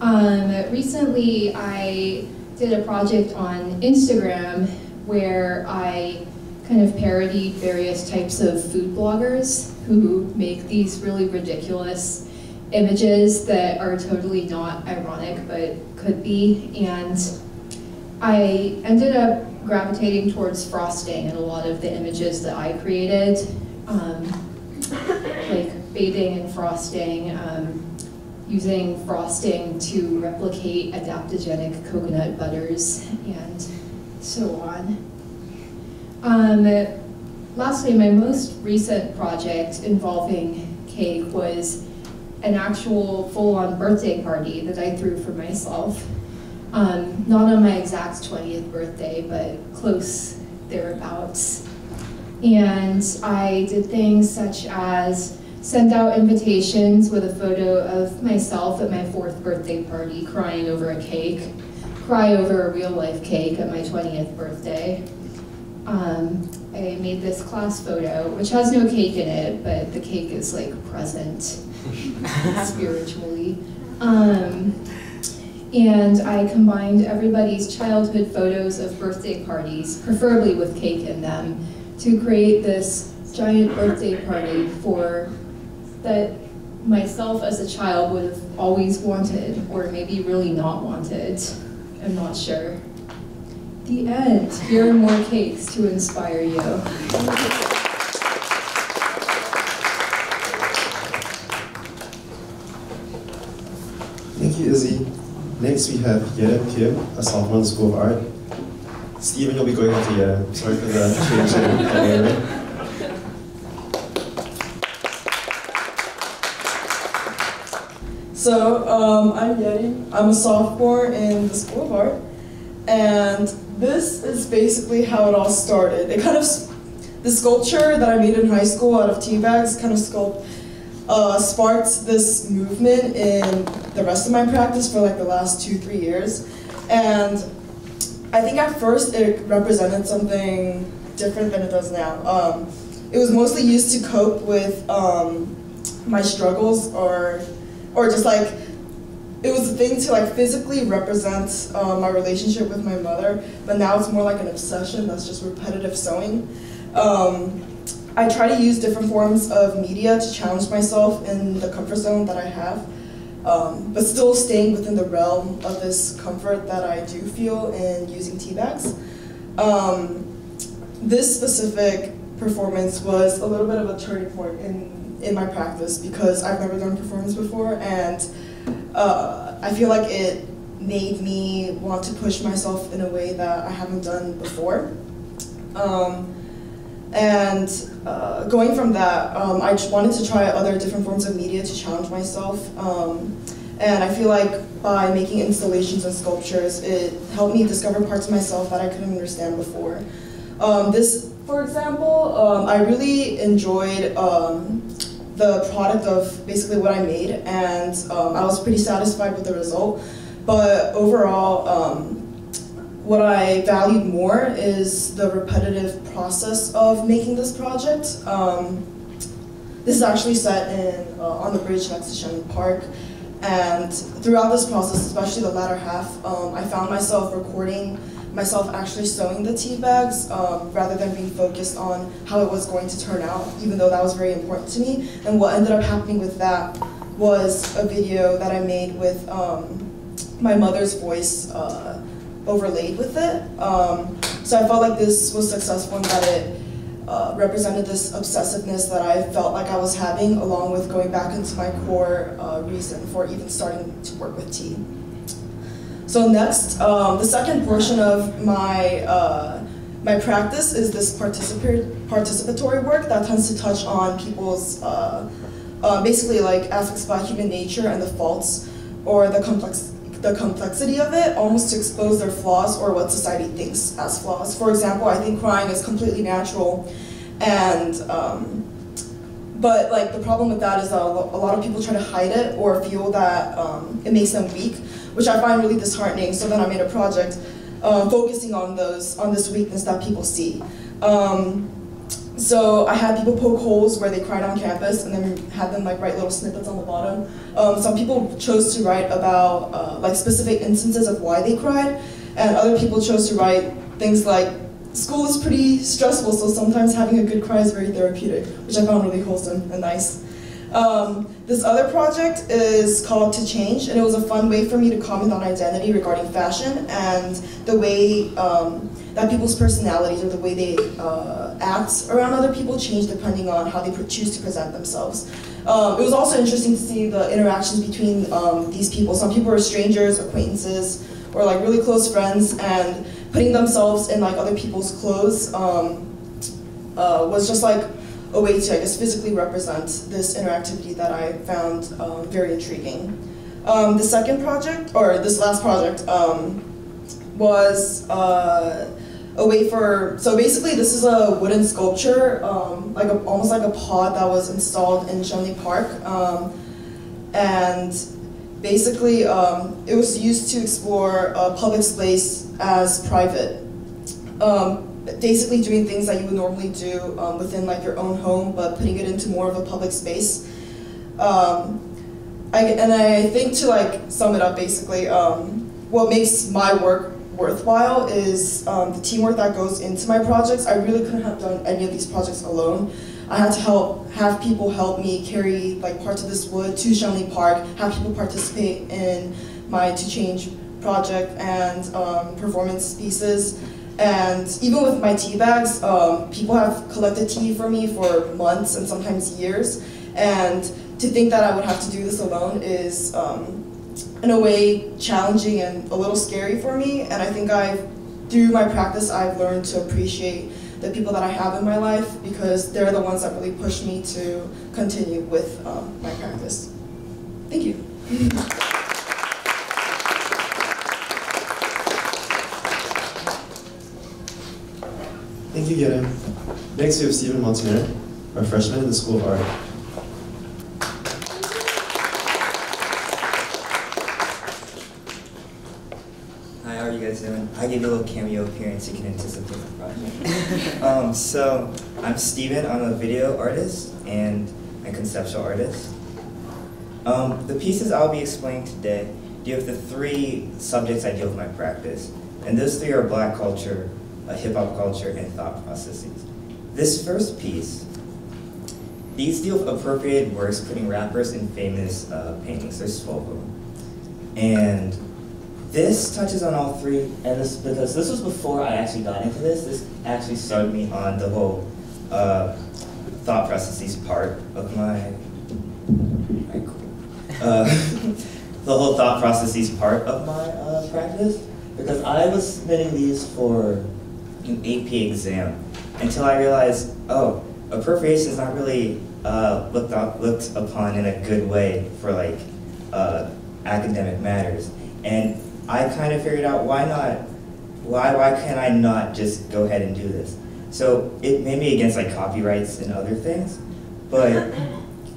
Um, recently I did a project on Instagram where I kind of parodied various types of food bloggers who make these really ridiculous images that are totally not ironic, but could be. And I ended up gravitating towards frosting in a lot of the images that I created, um, like bathing in frosting, um, using frosting to replicate adaptogenic coconut butters, and so on. Um, lastly, my most recent project involving cake was an actual full-on birthday party that I threw for myself. Um, not on my exact twentieth birthday, but close thereabouts. And I did things such as send out invitations with a photo of myself at my fourth birthday party crying over a cake, cry over a real-life cake at my twentieth birthday. Um, I made this class photo, which has no cake in it, but the cake is like present spiritually. Um, and I combined everybody's childhood photos of birthday parties, preferably with cake in them, to create this giant birthday party for that myself as a child would have always wanted, or maybe really not wanted. I'm not sure. The end. Here are more cakes to inspire you. Thank you, Izzy. Next, we have Yelim Kim, a sophomore in School of Art. Steven, you'll be going on to Yelim. Sorry for the change in the area. So, um, I'm Yelim. I'm a sophomore in the School of Art. And this is basically how it all started. It kind of, the sculpture that I made in high school out of tea bags kind of sculpt, uh, sparked this movement in the rest of my practice for like the last two, three years. And I think at first it represented something different than it does now. Um, it was mostly used to cope with um, my struggles or, or just like, it was a thing to like physically represent uh, my relationship with my mother, but now it's more like an obsession that's just repetitive sewing. Um, I try to use different forms of media to challenge myself in the comfort zone that I have, um, but still staying within the realm of this comfort that I do feel in using tea bags. Um, this specific performance was a little bit of a turning point in, in my practice because I've never done performance before, and Uh, I feel like it made me want to push myself in a way that I haven't done before. Um, and uh, going from that, um, I wanted to try other different forms of media to challenge myself. Um, And I feel like by making installations and sculptures, it helped me discover parts of myself that I couldn't understand before. Um, this, for example, um, I really enjoyed um, the product of basically what I made, and um, I was pretty satisfied with the result. But overall, um, what I valued more is the repetitive process of making this project. Um, this is actually set in, uh, on the bridge next to Shannon Park. And throughout this process, especially the latter half, um, I found myself recording myself actually sewing the tea bags um, rather than being focused on how it was going to turn out, even though that was very important to me. And what ended up happening with that was a video that I made with um, my mother's voice uh, overlaid with it. Um, so I felt like this was successful in that it Uh, represented this obsessiveness that I felt like I was having, along with going back into my core uh, reason for even starting to work with tea. So next, um, the second portion of my uh, my practice is this particip participatory work that tends to touch on people's uh, uh, basically like aspects about human nature and the faults or the complex the complexity of it, almost to expose their flaws or what society thinks as flaws. For example, I think crying is completely natural, and um, but like the problem with that is that a lot of people try to hide it or feel that um, it makes them weak, which I find really disheartening. So then I made a project uh, focusing on those on this weakness that people see. Um, So I had people poke holes where they cried on campus, and then had them like write little snippets on the bottom. Um, some people chose to write about uh, like specific instances of why they cried, and other people chose to write things like, school is pretty stressful, so sometimes having a good cry is very therapeutic, which I found really wholesome and nice. Um, this other project is called To Change, and it was a fun way for me to comment on identity regarding fashion and the way um, that people's personalities or the way they uh, act around other people change depending on how they choose to present themselves. Um, it was also interesting to see the interactions between um, these people. Some people are strangers, acquaintances, or like really close friends, and putting themselves in like other people's clothes um, uh, was just like a way to, I guess, physically represent this interactivity that I found um, very intriguing. Um, the second project, or this last project, um, was uh, a way for, so basically this is a wooden sculpture, um, like a, almost like a pod that was installed in Schenley Park. Um, and basically um, it was used to explore a public space as private. Um, basically doing things that you would normally do um, within like your own home, but putting it into more of a public space. Um, I, and I think to like sum it up basically, um, what makes my work worthwhile is um, the teamwork that goes into my projects. I really couldn't have done any of these projects alone. I had to help, have people help me carry like parts of this wood to Schenley Park, have people participate in my To Change project and um, performance pieces. And even with my tea bags, um, people have collected tea for me for months and sometimes years. And to think that I would have to do this alone is, um, in a way, challenging and a little scary for me. And I think I've, through my practice, I've learned to appreciate the people that I have in my life, because they're the ones that really push me to continue with um, my practice. Thank you. Thank you, Yelim. Next, we have Stephen Montinar, a freshman in the School of Art. Hi, how are you guys doing? I gave a little cameo appearance so you can anticipate the project. um, so, I'm Stephen. I'm a video artist and a conceptual artist. Um, the pieces I'll be explaining today deal with the three subjects I deal with in my practice, and those three are Black culture, a hip-hop culture, and thought processes. This first piece, these deal with appropriated works, including rappers and famous uh, paintings. There's twelve of them. And this touches on all three, and this because this was before I actually got into this. This actually started me on the whole uh, thought processes part of my, uh, the whole thought processes part of my uh, practice, because I was submitting these for an A P exam until I realized, oh, appropriation is not really uh, looked, up, looked upon in a good way for like uh, academic matters. And I kind of figured out, why not, why, why can't I not just go ahead and do this? So it made me against like copyrights and other things, but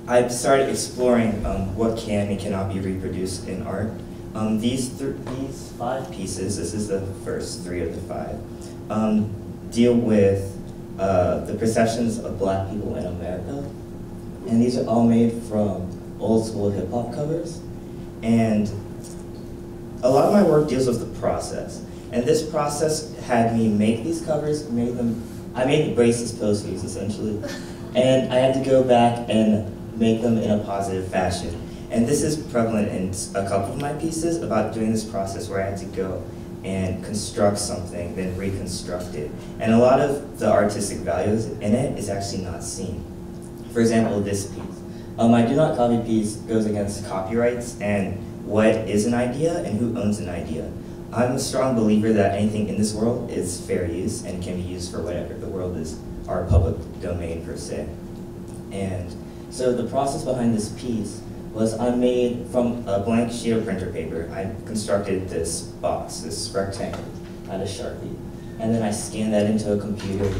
I started exploring um, what can and cannot be reproduced in art. Um, these, th these five pieces, this is the first three of the five, um, deal with uh, the perceptions of black people in America. And these are all made from old school hip hop covers. And a lot of my work deals with the process. And this process had me make these covers, made them, I made bracelets posters essentially. And I had to go back and make them in a positive fashion. And this is prevalent in a couple of my pieces about doing this process where I had to go and construct something, then reconstruct it. And a lot of the artistic values in it is actually not seen. For example, this piece. Um, my do not copy piece goes against copyrights and what is an idea and who owns an idea. I'm a strong believer that anything in this world is fair use and can be used for whatever the world is, our public domain per se. And so the process behind this piece was I made from a blank sheet of printer paper. I constructed this box, this rectangle, out of Sharpie. And then I scanned that into a computer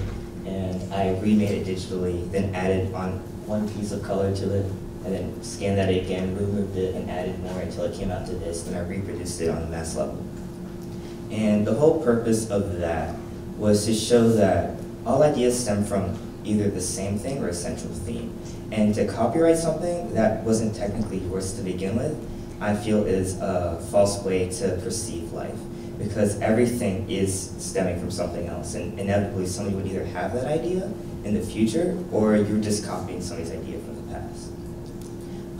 and I remade it digitally, then added on one piece of color to it, and then scanned that again, removed it, and added more until it came out to this, then I reproduced it on a mass level. And the whole purpose of that was to show that all ideas stem from either the same thing or a central theme. And to copyright something that wasn't technically yours to begin with, I feel is a false way to perceive life, because everything is stemming from something else, and inevitably somebody would either have that idea in the future, or you're just copying somebody's idea from the past.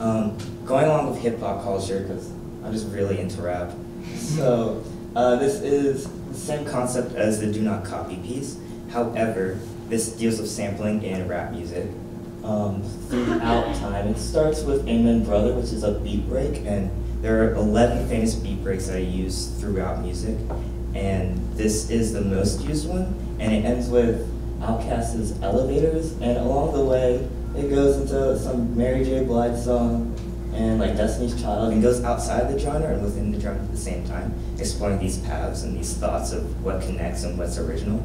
Um, going along with hip-hop culture, because I'm just really into rap, so uh, this is the same concept as the do not copy piece. However, this deals with sampling and rap music. Um, throughout time. It starts with Amen Brother, which is a beat break, and there are eleven famous beat breaks that I use throughout music, and this is the most used one, and it ends with Outkast's Elevators, and along the way, it goes into some Mary J. Blige song, and like Destiny's Child, and goes outside the genre and within the genre at the same time, exploring these paths and these thoughts of what connects and what's original.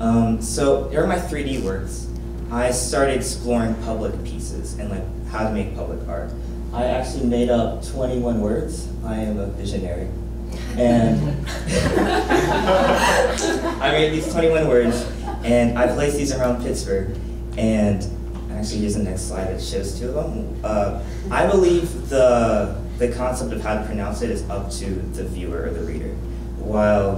Um, so, here are my three D works. I started exploring public pieces and like how to make public art. I actually made up twenty-one words. I am a visionary. And I made these twenty-one words and I placed these around Pittsburgh. And actually here's the next slide that shows two of them. Uh, I believe the, the concept of how to pronounce it is up to the viewer or the reader, while,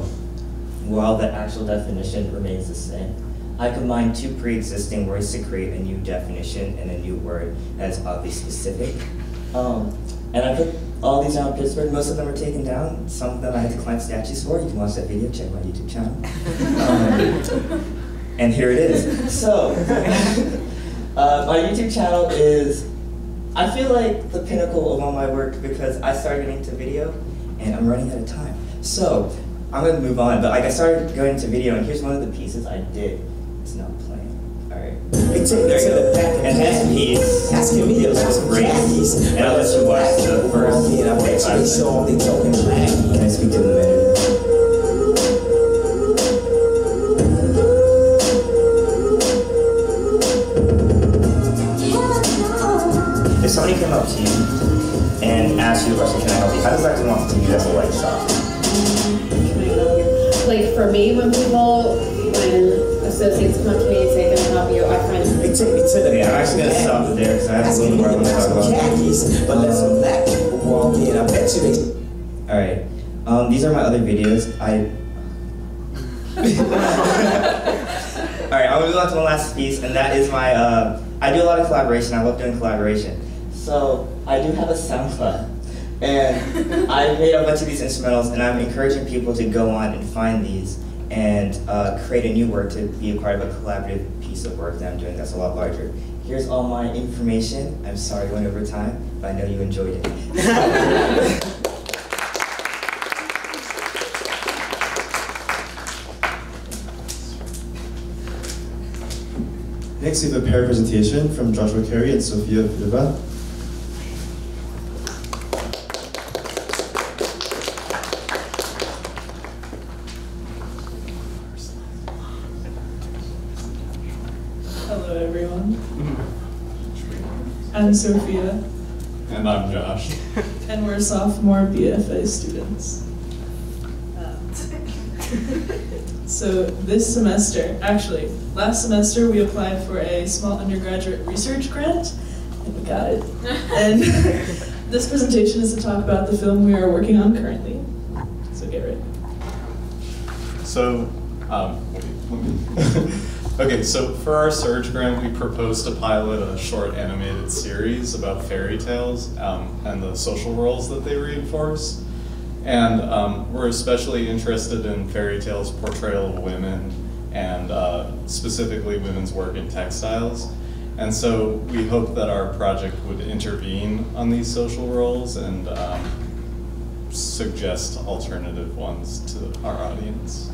while the actual definition remains the same. I combine two pre-existing words to create a new definition and a new word that is oddly specific. Um, and I put all these down in Pittsburgh. Most of them are taken down. Some of them I had to climb statues for. You can watch that video, check my YouTube channel. Um, and here it is. So, uh, my YouTube channel is, I feel like the pinnacle of all my work because I started getting into video and I'm running out of time. So, I'm gonna move on, but like I started going into video and here's one of the pieces I did. It's not playing. Alright. There you go. And this piece, the video was great. And I'll let you watch the first twenty-five minutes. Can I speak to the minute? If somebody came up to you and asked you a question, can I help you? How does that come off to you as a light shot? Like for me, when people, when associates come to me and say, can I help you? I find it took me to the yeah, I'm actually going to stop it there because I have a little more I want to talk about. But let's black people walk in. I bet you they. Alright. Um, these are my other videos. I. Alright, I'm going to move on to one last piece, and that is my. Uh, I do a lot of collaboration. I love doing collaboration. So, I do have a SoundCloud. And I made a bunch of these instrumentals, and I'm encouraging people to go on and find these and uh, create a new work to be a part of a collaborative piece of work that I'm doing that's a lot larger. Here's all my information. I'm sorry I went over time, but I know you enjoyed it. Next we have a pair presentation from Joshua Carey and Sophia Vilva. everyone. I'm Sophia. And I'm Josh. And we're sophomore B F A students. Um, so this semester, actually, last semester we applied for a small undergraduate research grant, and we got it. And this presentation is to talk about the film we are working on currently. So get ready. So, um, wait, let me... Okay, so for our Surge grant, we proposed to pilot a short animated series about fairy tales um, and the social roles that they reinforce. And um, we're especially interested in fairy tales' portrayal of women and uh, specifically women's work in textiles. And so we hope that our project would intervene on these social roles and um, suggest alternative ones to our audience.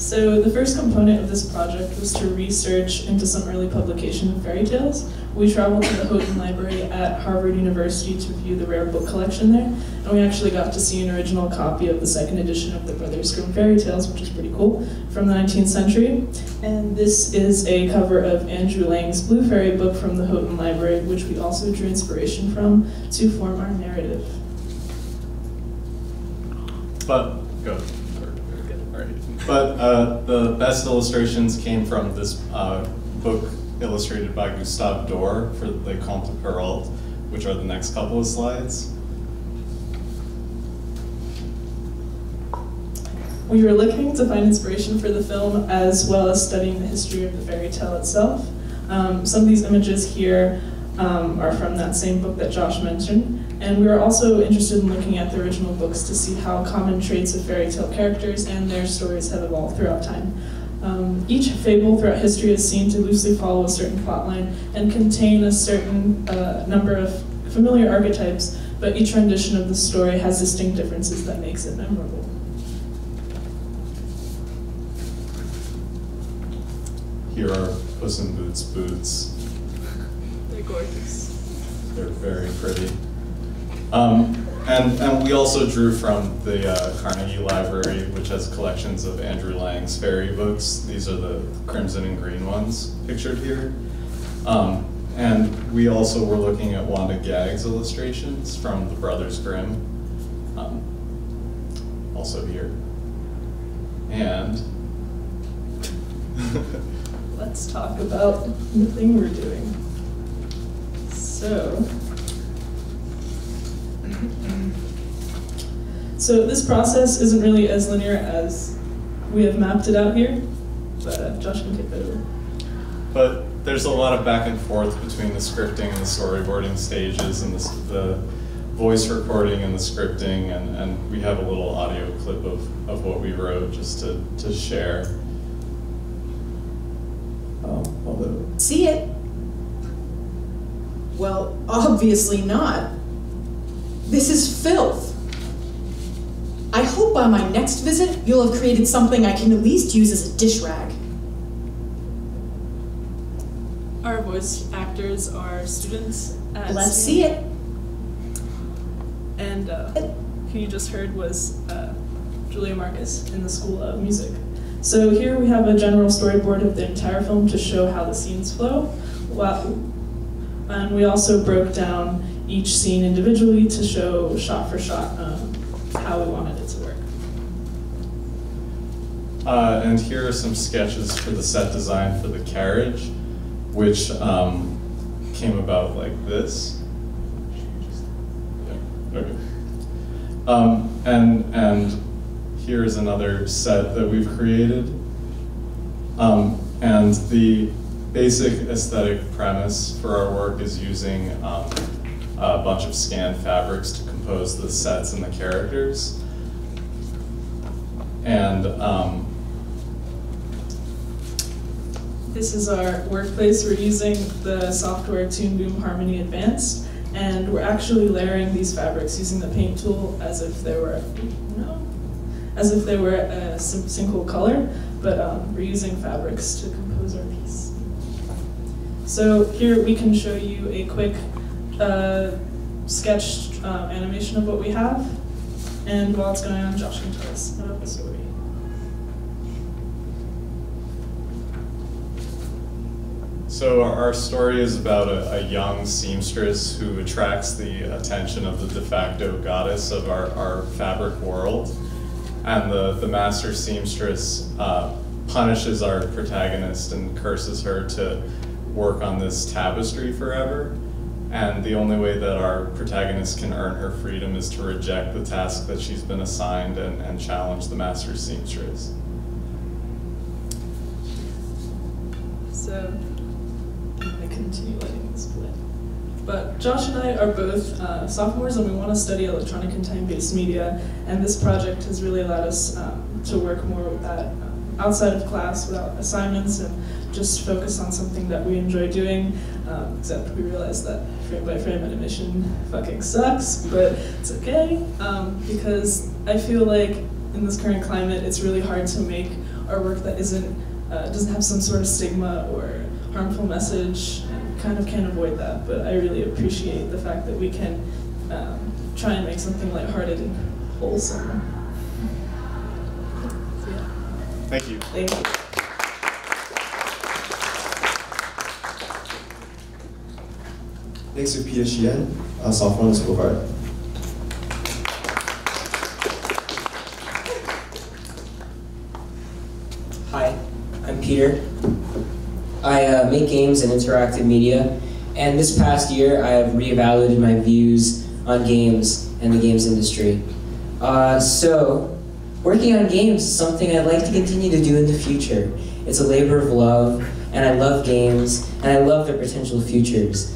So the first component of this project was to research into some early publication of fairy tales. We traveled to the Houghton Library at Harvard University to view the rare book collection there, and we actually got to see an original copy of the second edition of the Brothers Grimm fairy tales, which is pretty cool, from the nineteenth century. And this is a cover of Andrew Lang's Blue Fairy book from the Houghton Library, which we also drew inspiration from to form our narrative. But, go. But uh, the best illustrations came from this uh, book illustrated by Gustave Doré for Le Comte de Perrault, which are the next couple of slides. We were looking to find inspiration for the film as well as studying the history of the fairy tale itself. Um, some of these images here um, are from that same book that Josh mentioned. And we were also interested in looking at the original books to see how common traits of fairy tale characters and their stories have evolved throughout time. Um, each fable throughout history is seen to loosely follow a certain plotline and contain a certain uh, number of familiar archetypes, but each rendition of the story has distinct differences that makes it memorable. Here are Puss in Boots' boots. They're gorgeous. They're very pretty. Um, and, and we also drew from the uh, Carnegie Library, which has collections of Andrew Lang's fairy books. These are the crimson and green ones pictured here. Um, and we also were looking at Wanda Gagg's illustrations from the Brothers Grimm, um, also here. And let's talk about the thing we're doing. So. So this process isn't really as linear as we have mapped it out here, but uh, Josh can take that over. But there's a lot of back and forth between the scripting and the storyboarding stages and the, the voice recording and the scripting, and, and we have a little audio clip of, of what we wrote just to, to share. Um, although. See it? Well, obviously not. This is filth. I hope by my next visit, you'll have created something I can at least use as a dish rag. Our voice actors are students at Let's C M U. See it. And uh, who you just heard was uh, Julia Marcus in the School of Music. So here we have a general storyboard of the entire film to show how the scenes flow. Wow. And we also broke down each scene individually to show shot for shot um, how we wanted it to work. Uh, and here are some sketches for the set design for the carriage, which um, came about like this. Yeah. Okay. Um, and and here is another set that we've created. Um, and the basic aesthetic premise for our work is using um, a bunch of scanned fabrics to compose the sets and the characters. And um, this is our workplace. We're using the software Toon Boom Harmony Advanced, and we're actually layering these fabrics using the paint tool as if they were no, as if they were a single color, but um, we're using fabrics to compose our piece. So here we can show you a quick Uh, sketch uh, animation of what we have, and while it's going on, Josh can tell us about the story. So our story is about a, a young seamstress who attracts the attention of the de facto goddess of our, our fabric world. And the, the master seamstress uh, punishes our protagonist and curses her to work on this tapestry forever. And the only way that our protagonist can earn her freedom is to reject the task that she's been assigned and, and challenge the master seamstress. So, I'm going to continue letting this play. But Josh and I are both uh, sophomores, and we want to study electronic and time-based media, and this project has really allowed us um, to work more with that um, outside of class without assignments and just focus on something that we enjoy doing, um, except we realize that frame by frame animation fucking sucks, but it's okay, um, because I feel like in this current climate it's really hard to make our work that isn't, uh, doesn't have some sort of stigma or harmful message. Kind of can't avoid that, but I really appreciate the fact that we can um, try and make something lighthearted and wholesome. So, yeah. Thank you. Thank you. Next to Pia Xian, a sophomore in the School of Art. Hi, I'm Peter. I uh, make games and interactive media, and this past year I have reevaluated my views on games and the games industry. Uh, so, working on games is something I'd like to continue to do in the future. It's a labor of love, and I love games, and I love their potential futures.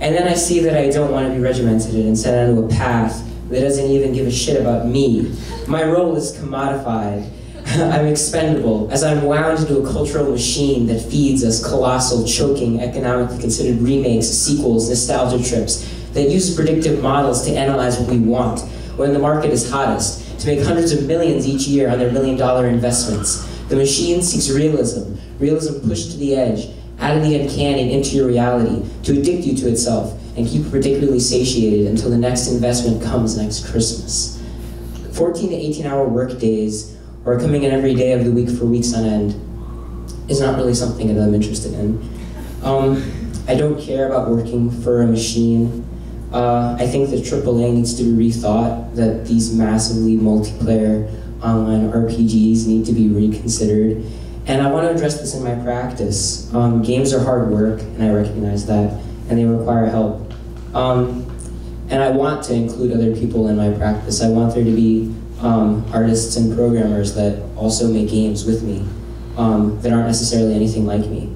And then I see that I don't want to be regimented and set onto a path that doesn't even give a shit about me. My role is commodified. I'm expendable, as I'm wound into a cultural machine that feeds us colossal, choking, economically considered remakes, sequels, nostalgia trips, that use predictive models to analyze what we want, when the market is hottest, to make hundreds of millions each year on their million-dollar investments. The machine seeks realism, realism pushed to the edge, out of the uncanny and into your reality, to addict you to itself, and keep you particularly satiated until the next investment comes next Christmas. fourteen to eighteen hour work days, or coming in every day of the week for weeks on end, is not really something that I'm interested in. Um, I don't care about working for a machine. Uh, I think that triple A needs to be rethought, that these massively multiplayer online R P Gs need to be reconsidered. And I want to address this in my practice. Um, games are hard work, and I recognize that, and they require help. Um, and I want to include other people in my practice. I want there to be Um, artists and programmers that also make games with me um, that aren't necessarily anything like me.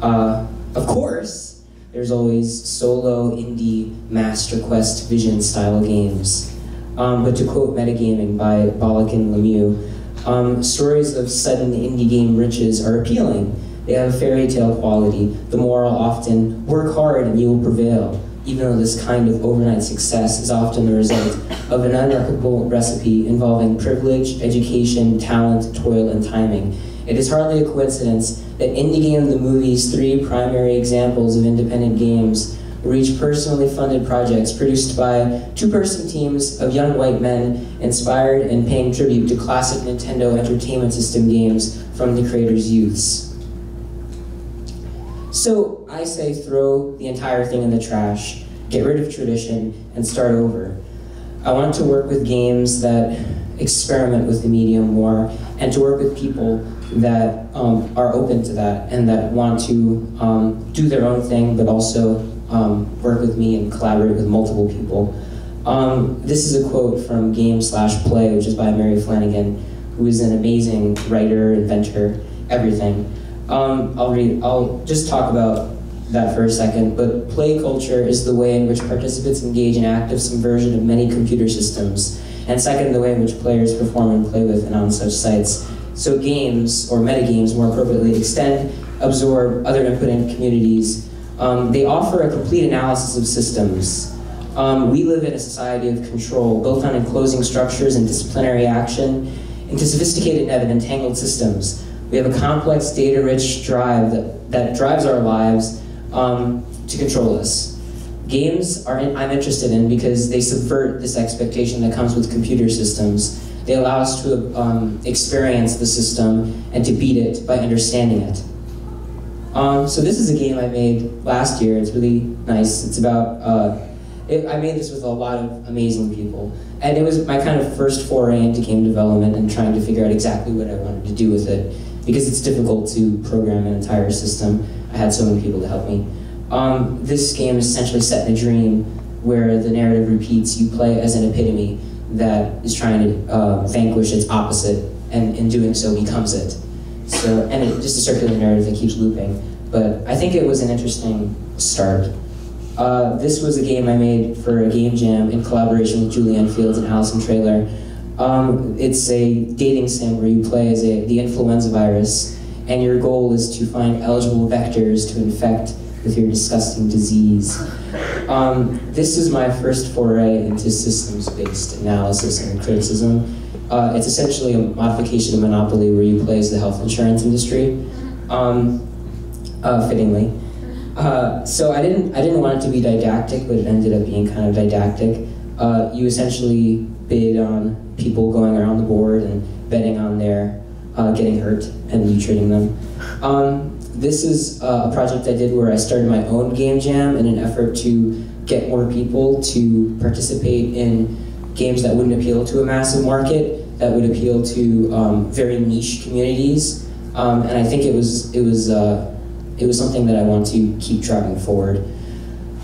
Uh, of course, there's always solo, indie, Master Quest, Vision-style games. Um, but to quote Metagaming by Bollock and Lemieux, um, stories of sudden indie game riches are appealing. They have a fairy tale quality. The moral often, work hard and you will prevail, even though this kind of overnight success is often the result of an unreplicable recipe involving privilege, education, talent, toil, and timing. It is hardly a coincidence that Indie Game the Movie's three primary examples of independent games were each personally funded projects produced by two-person teams of young white men inspired and paying tribute to classic Nintendo Entertainment System games from the creators' youths. So I say throw the entire thing in the trash, get rid of tradition, and start over. I want to work with games that experiment with the medium more, and to work with people that um, are open to that and that want to um, do their own thing, but also um, work with me and collaborate with multiple people. Um, this is a quote from Game Slash Play, which is by Mary Flanagan, who is an amazing writer, inventor, everything. Um, I'll read, I'll just talk about that for a second, but play culture is the way in which participants engage in active subversion of many computer systems, and second, the way in which players perform and play with and on such sites. So games, or metagames more appropriately, extend, absorb other input in communities. Um, they offer a complete analysis of systems. Um, we live in a society of control, built on enclosing structures and disciplinary action into sophisticated net of entangled systems. We have a complex, data-rich drive that, that drives our lives um, to control us. Games are in, I'm interested in because they subvert this expectation that comes with computer systems. They allow us to um, experience the system and to beat it by understanding it. Um, so this is a game I made last year. It's really nice. It's about, uh, it, I made this with a lot of amazing people. And it was my kind of first foray into game development and trying to figure out exactly what I wanted to do with it, because it's difficult to program an entire system. I had so many people to help me. Um, this game is essentially set in a dream where the narrative repeats. You play as an epitome that is trying to uh, vanquish its opposite, and in doing so becomes it. So, and it's just a circular narrative that keeps looping. But I think it was an interesting start. Uh, this was a game I made for a game jam in collaboration with Julianne Fields and Allison Traylor. Um, it's a dating sim where you play as a, the influenza virus, and your goal is to find eligible vectors to infect with your disgusting disease. Um, this is my first foray into systems-based analysis and criticism. Uh, it's essentially a modification of Monopoly where you play as the health insurance industry, um, uh, fittingly. Uh, so I didn't, I didn't want it to be didactic, but it ended up being kind of didactic. Uh, you essentially bid on people going around the board and betting on their uh, getting hurt and you treating them. Um, this is uh, a project I did where I started my own game jam in an effort to get more people to participate in games that wouldn't appeal to a massive market, that would appeal to um, very niche communities. Um, and I think it was, it was, uh, it was something that I want to keep driving forward.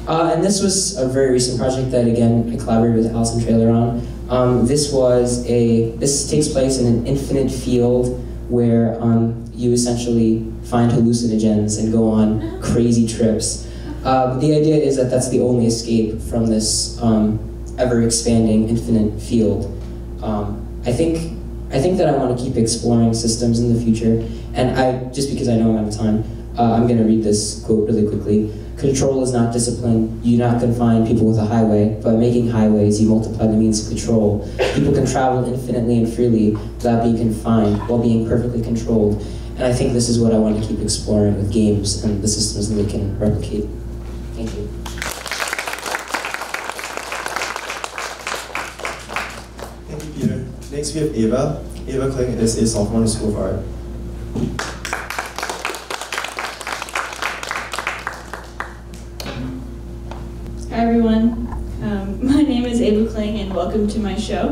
Uh, and this was a very recent project that, again, I collaborated with Allison Traylor on. Um, this was a, this takes place in an infinite field where um, you essentially find hallucinogens and go on crazy trips. Uh, but the idea is that that's the only escape from this um, ever-expanding infinite field. Um, I think I think that I want to keep exploring systems in the future, and I just because I know I'm out of time, uh, I'm going to read this quote really quickly. Control is not discipline. You do not confine people with a highway. By making highways, you multiply the means of control. People can travel infinitely and freely without being confined, while being perfectly controlled. And I think this is what I want to keep exploring with games and the systems that we can replicate. Thank you. Next we have Ava. Ava Kling is a sophomore in the School of Art. Hi everyone, um, my name is Ava Kling and welcome to my show.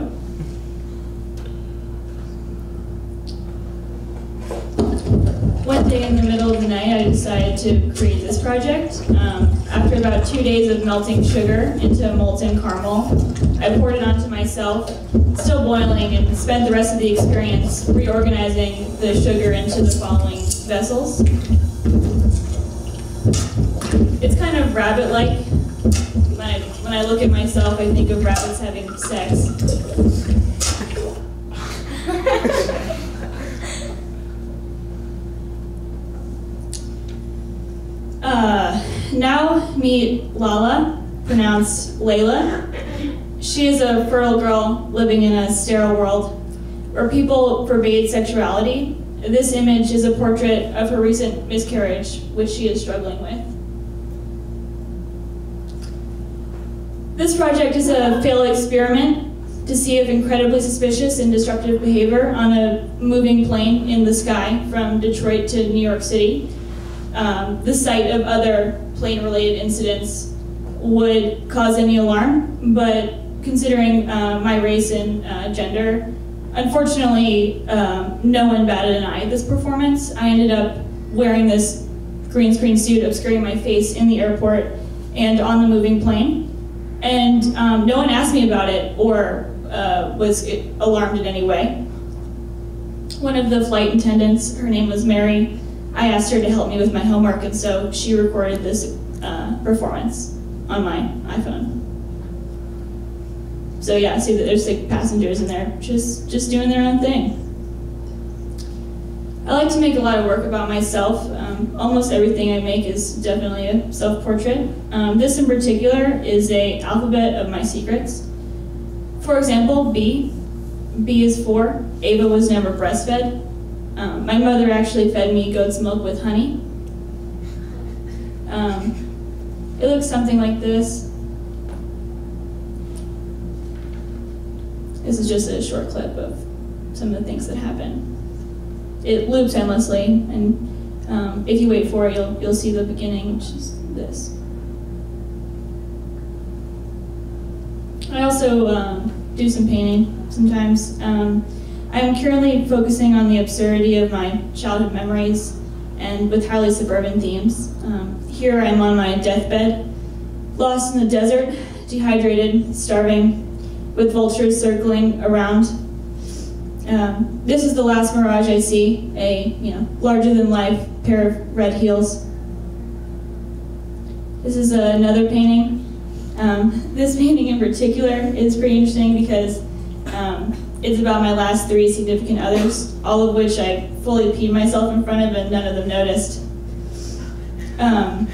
One day in the middle of the night I decided to create this project. Um, after about two days of melting sugar into molten caramel, I poured it onto myself, still boiling, and spent the rest of the experience reorganizing the sugar into the following vessels. It's kind of rabbit-like. When I, when I look at myself, I think of rabbits having sex. uh, now meet Lala, pronounced Layla. She is a fertile girl living in a sterile world where people forbade sexuality. This image is a portrait of her recent miscarriage, which she is struggling with. This project is a failed experiment to see if incredibly suspicious and disruptive behavior on a moving plane in the sky from Detroit to New York City, um, the site of other plane-related incidents, would cause any alarm, but considering uh, my race and uh, gender, unfortunately, um, no one batted an eye at this performance. I ended up wearing this green screen suit obscuring my face in the airport and on the moving plane. And um, no one asked me about it or uh, was alarmed in any way. One of the flight attendants, her name was Mary, I asked her to help me with my homework, and so she recorded this uh, performance on my iPhone. So yeah, see that there's like passengers in there just, just doing their own thing. I like to make a lot of work about myself. Um, almost everything I make is definitely a self-portrait. Um, this in particular is a alphabet of my secrets. For example, B. B is for Ava was never breastfed. Um, my mother actually fed me goat's milk with honey. Um, It looks something like this. This is just a short clip of some of the things that happen. It loops endlessly, and Um, if you wait for it, you'll, you'll see the beginning, which is this. I also um, do some painting sometimes. Um, I'm currently focusing on the absurdity of my childhood memories and with highly suburban themes. Um, here I'm on my deathbed, lost in the desert, dehydrated, starving, with vultures circling around. Um, this is the last mirage I see, a you know larger-than-life pair of red heels. This is uh, another painting. Um, this painting in particular is pretty interesting because um, it's about my last three significant others, all of which I fully peed myself in front of and none of them noticed. Um,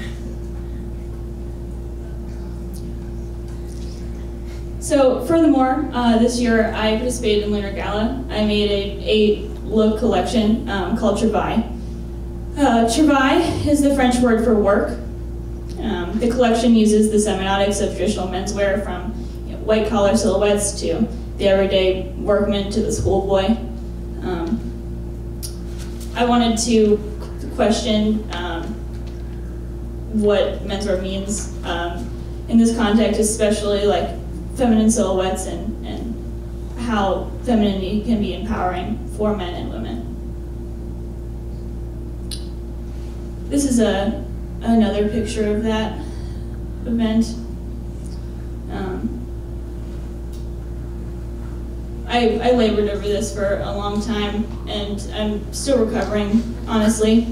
so furthermore, uh, this year I participated in Lunar Gala. I made a, a look collection um, called Travail. Uh, Travail is the French word for work. Um, the collection uses the semiotics of traditional menswear from you know, white collar silhouettes to the everyday workman to the schoolboy. Um, I wanted to question um, what menswear means um, in this context, especially like feminine silhouettes and, and how femininity can be empowering for men and women. This is a, another picture of that event. Um, I, I labored over this for a long time, and I'm still recovering, honestly.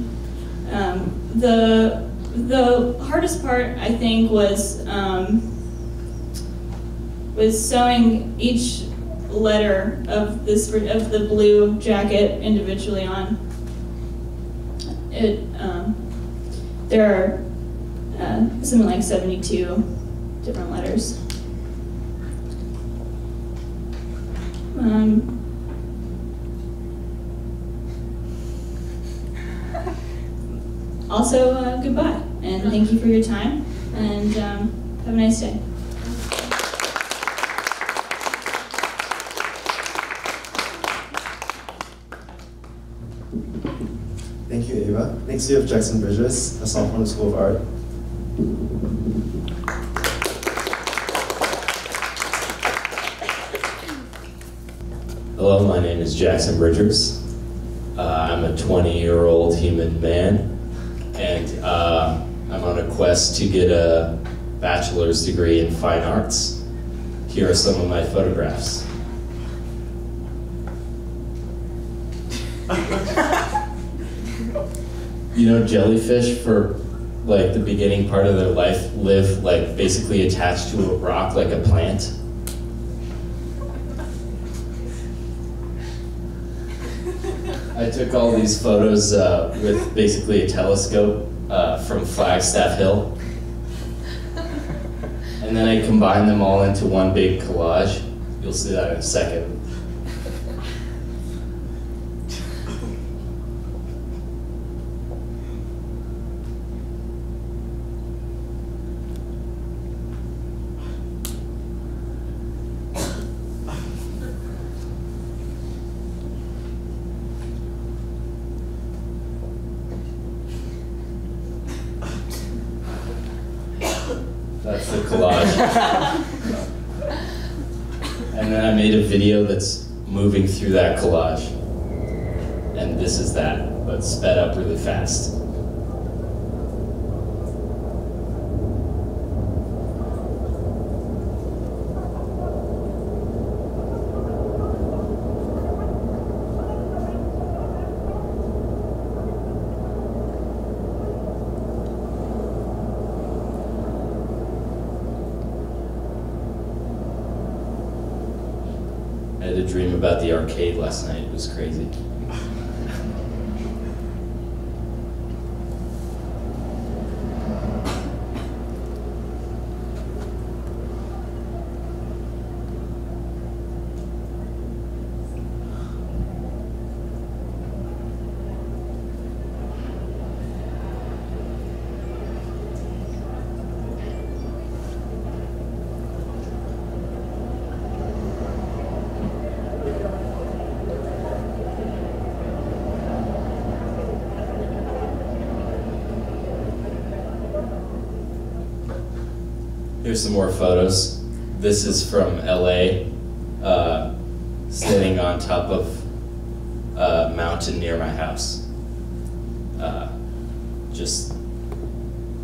Um, the, the hardest part, I think, was, um, was sewing each letter of, this, of the blue jacket individually on. It, um, there are uh, something like seventy-two different letters. Um, also, uh, goodbye, and thank you for your time, and um, have a nice day. Thank you, Ava. Next we have Jackson Bridgers, a sophomore in the School of Art. Hello, my name is Jackson Bridgers. Uh, I'm a twenty-year-old human man, and uh, I'm on a quest to get a bachelor's degree in fine arts. Here are some of my photographs. You know, jellyfish for like the beginning part of their life live like basically attached to a rock like a plant. I took all these photos uh, with basically a telescope uh, from Flagstaff Hill. And then I combined them all into one big collage. You'll see that in a second. Video that's moving through that collage. And this is that, but sped up really fast. About the arcade last night, it was crazy. Here's some more photos. This is from L A, uh, standing on top of a mountain near my house. Uh, just,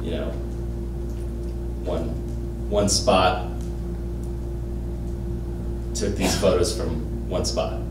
you know, one, one spot. Took these photos from one spot.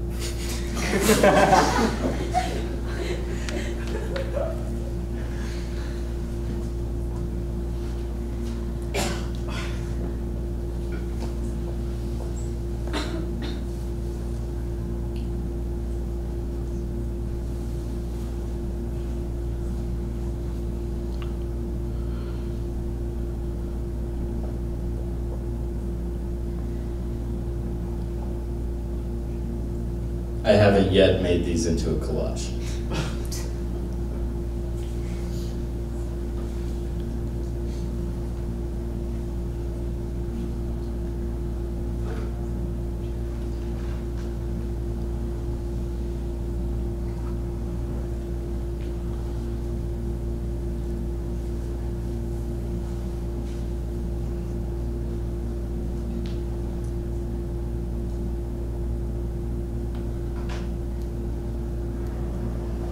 I haven't yet made these into a collage.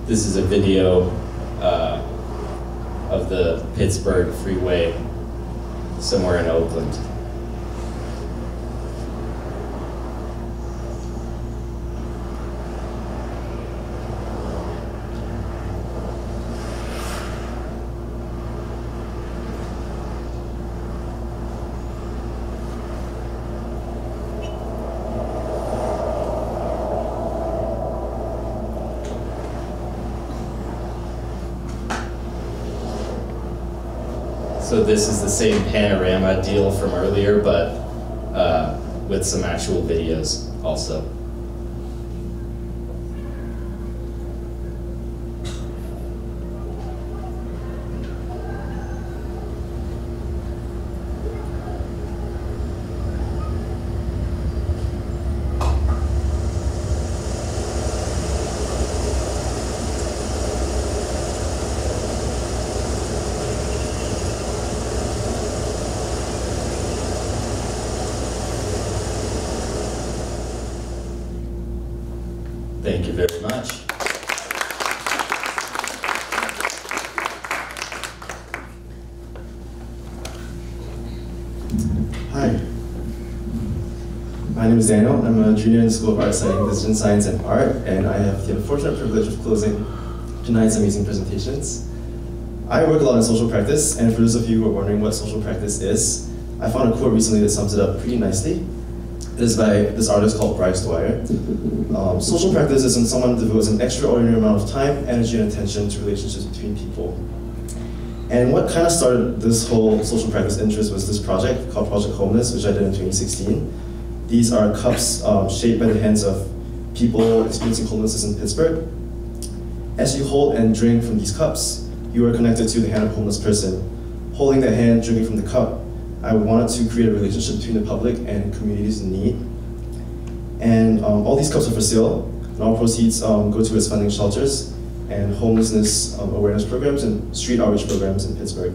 This is a video uh, of the Pittsburgh freeway somewhere in Oakland. So this is the same panorama deal from earlier, but uh, with some actual videos also. Thank you very much. Hi. My name is Daniel. I'm a junior in the School of Arts studying Business Science and Art, and I have the unfortunate privilege of closing tonight's amazing presentations. I work a lot on social practice, and for those of you who are wondering what social practice is, I found a quote recently that sums it up pretty nicely. This is by this artist called Bryce Dwyer. Um, social practice is when someone devotes an extraordinary amount of time, energy, and attention to relationships between people. And what kind of started this whole social practice interest was this project called Project Homeless, which I did in twenty sixteen. These are cups um, shaped by the hands of people experiencing homelessness in Pittsburgh. As you hold and drink from these cups, you are connected to the hand of a homeless person. Holding the hand, drinking from the cup, I wanted to create a relationship between the public and communities in need. And um, all these cups are for sale, and all proceeds um, go towards funding shelters and homelessness um, awareness programs and street outreach programs in Pittsburgh.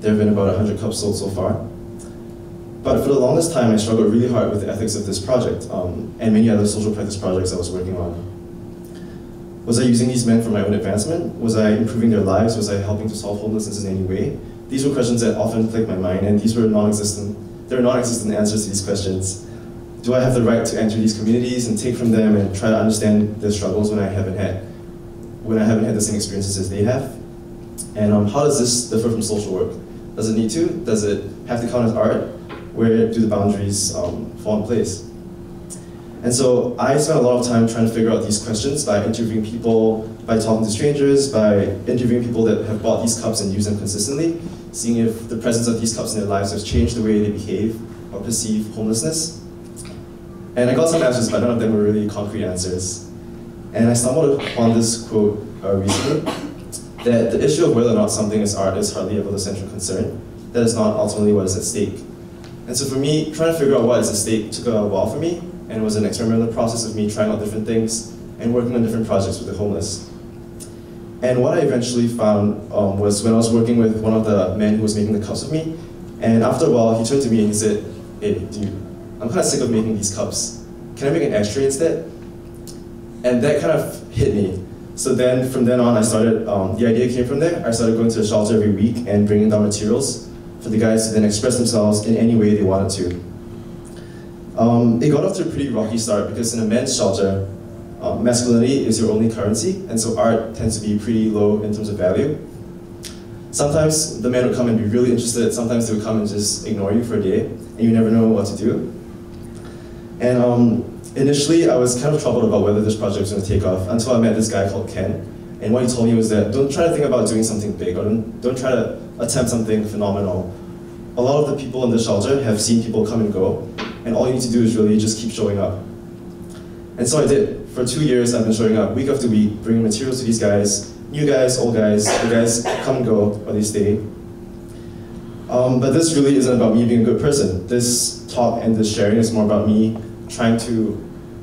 There have been about one hundred cups sold so far. But for the longest time, I struggled really hard with the ethics of this project um, and many other social practice projects I was working on. Was I using these men for my own advancement? Was I improving their lives? Was I helping to solve homelessness in any way? These were questions that often plagued my mind, and these were non-existent. There are non-existent answers to these questions. Do I have the right to enter these communities and take from them and try to understand their struggles when I haven't had, when I haven't had the same experiences as they have? And um, how does this differ from social work? Does it need to? Does it have to count as art? Where do the boundaries um, fall in place? And so I spent a lot of time trying to figure out these questions by interviewing people, by talking to strangers, by interviewing people that have bought these cups and used them consistently, seeing if the presence of these cups in their lives has changed the way they behave or perceive homelessness. And I got some answers, but none of them were really concrete answers. And I stumbled upon this quote uh, recently, that the issue of whether or not something is art is hardly ever the central concern. That is not ultimately what is at stake. And so for me, trying to figure out what is at stake took a while for me, and it was an experimental process of me trying out different things and working on different projects with the homeless. And what I eventually found um, was when I was working with one of the men who was making the cups of me, and And after a while, he turned to me and he said, "Hey, dude, I'm kind of sick of making these cups. Can I make an extra instead?" And that kind of hit me. So then, from then on, I started, um, the idea came from there. I started going to the shelter every week and bringing down materials for the guys to then express themselves in any way they wanted to. Um, it got off to a pretty rocky start because in a men's shelter, um, masculinity is your only currency, and so art tends to be pretty low in terms of value. Sometimes the men would come and be really interested, sometimes they would come and just ignore you for a day, and you never know what to do. And um, initially, I was kind of troubled about whether this project was going to take off until I met this guy called Ken. And what he told me was that don't try to think about doing something big, or don't, don't try to attempt something phenomenal. A lot of the people in the shelter have seen people come and go, and all you need to do is really just keep showing up. And so I did. For two years, I've been showing up week after week, bringing materials to these guys, new guys, old guys, the guys come and go, or they stay. Um, but this really isn't about me being a good person. This talk and this sharing is more about me trying to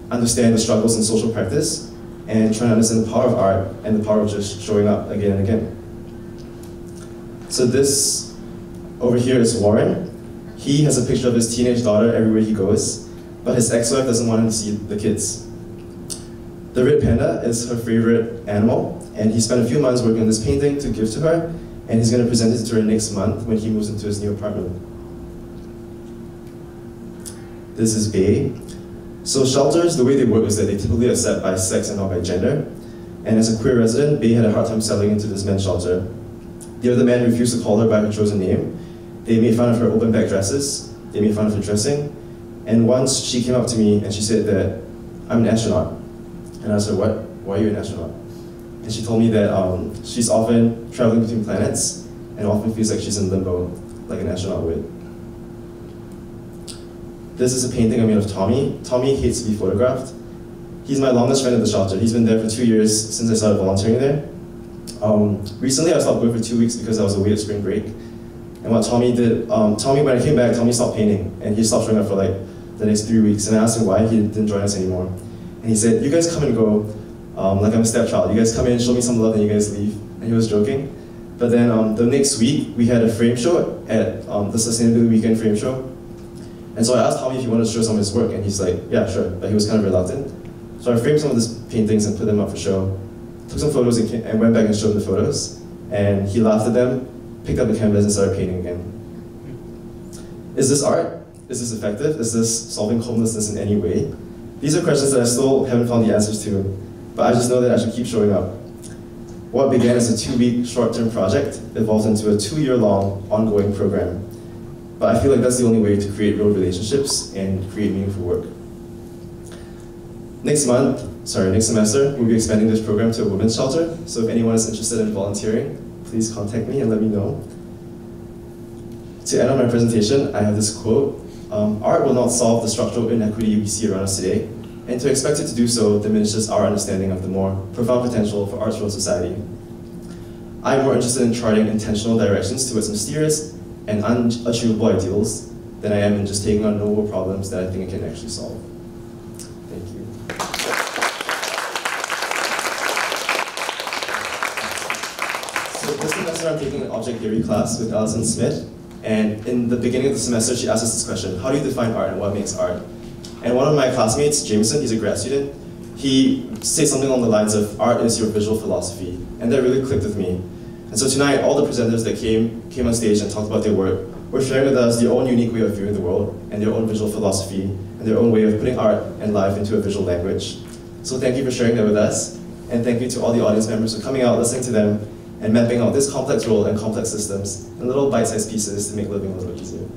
understand the struggles in social practice and trying to understand the power of art and the power of just showing up again and again. So this over here is Warren. He has a picture of his teenage daughter everywhere he goes, but his ex-wife doesn't want him to see the kids. The red panda is her favorite animal, and he spent a few months working on this painting to give to her, and he's going to present it to her next month when he moves into his new apartment. This is Bay. So shelters, the way they work is that they typically are set by sex and not by gender. And as a queer resident, Bay had a hard time settling into this men's shelter. The other men refused to call her by her chosen name. They made fun of her open back dresses. They made fun of her dressing. And once she came up to me and she said that, "I'm an astronaut." And I said, "What? Why are you an astronaut?" And she told me that um, she's often traveling between planets and often feels like she's in limbo, like an astronaut would. This is a painting I made of Tommy. Tommy hates to be photographed. He's my longest friend at the shelter. He's been there for two years since I started volunteering there. Um, recently, I stopped going for two weeks because I was away at spring break. And what Tommy did, um, Tommy, when I came back, Tommy stopped painting, and he stopped showing up for like the next three weeks. And I asked him why he didn't join us anymore. And he said, "You guys come and go, um, like I'm a stepchild. You guys come in, show me some love, and you guys leave." And he was joking. But then um, the next week, we had a frame show at um, the Sustainability Weekend frame show. And so I asked Tommy if he wanted to show some of his work, and he's like, "Yeah, sure," but he was kind of reluctant. So I framed some of his paintings and put them up for show, took some photos and, came, and went back and showed him the photos, and he laughed at them, picked up the canvas and started painting again. Is this art? Is this effective? Is this solving homelessness in any way? These are questions that I still haven't found the answers to, but I just know that I should keep showing up. What began as a two-week short-term project evolved into a two-year-long ongoing program. But I feel like that's the only way to create real relationships and create meaningful work. Next month, sorry, next semester, we'll be expanding this program to a women's shelter. So if anyone is interested in volunteering, please contact me and let me know. To end on my presentation, I have this quote. Um, art will not solve the structural inequity we see around us today, and to expect it to do so diminishes our understanding of the more profound potential for artful society. I'm more interested in charting intentional directions towards mysterious and unachievable ideals than I am in just taking on novel problems that I think I can actually solve. Thank you. So this semester I'm taking an object theory class with Alison Smith, and in the beginning of the semester she asked us this question: how do you define art and what makes art? And one of my classmates, Jameson, he's a grad student, he said something along the lines of, "Art is your visual philosophy," and that really clicked with me. And so tonight, all the presenters that came came on stage and talked about their work were sharing with us their own unique way of viewing the world and their own visual philosophy and their own way of putting art and life into a visual language. So thank you for sharing that with us, and thank you to all the audience members for coming out, listening to them, and mapping out this complex world and complex systems in little bite-sized pieces to make living a little easier.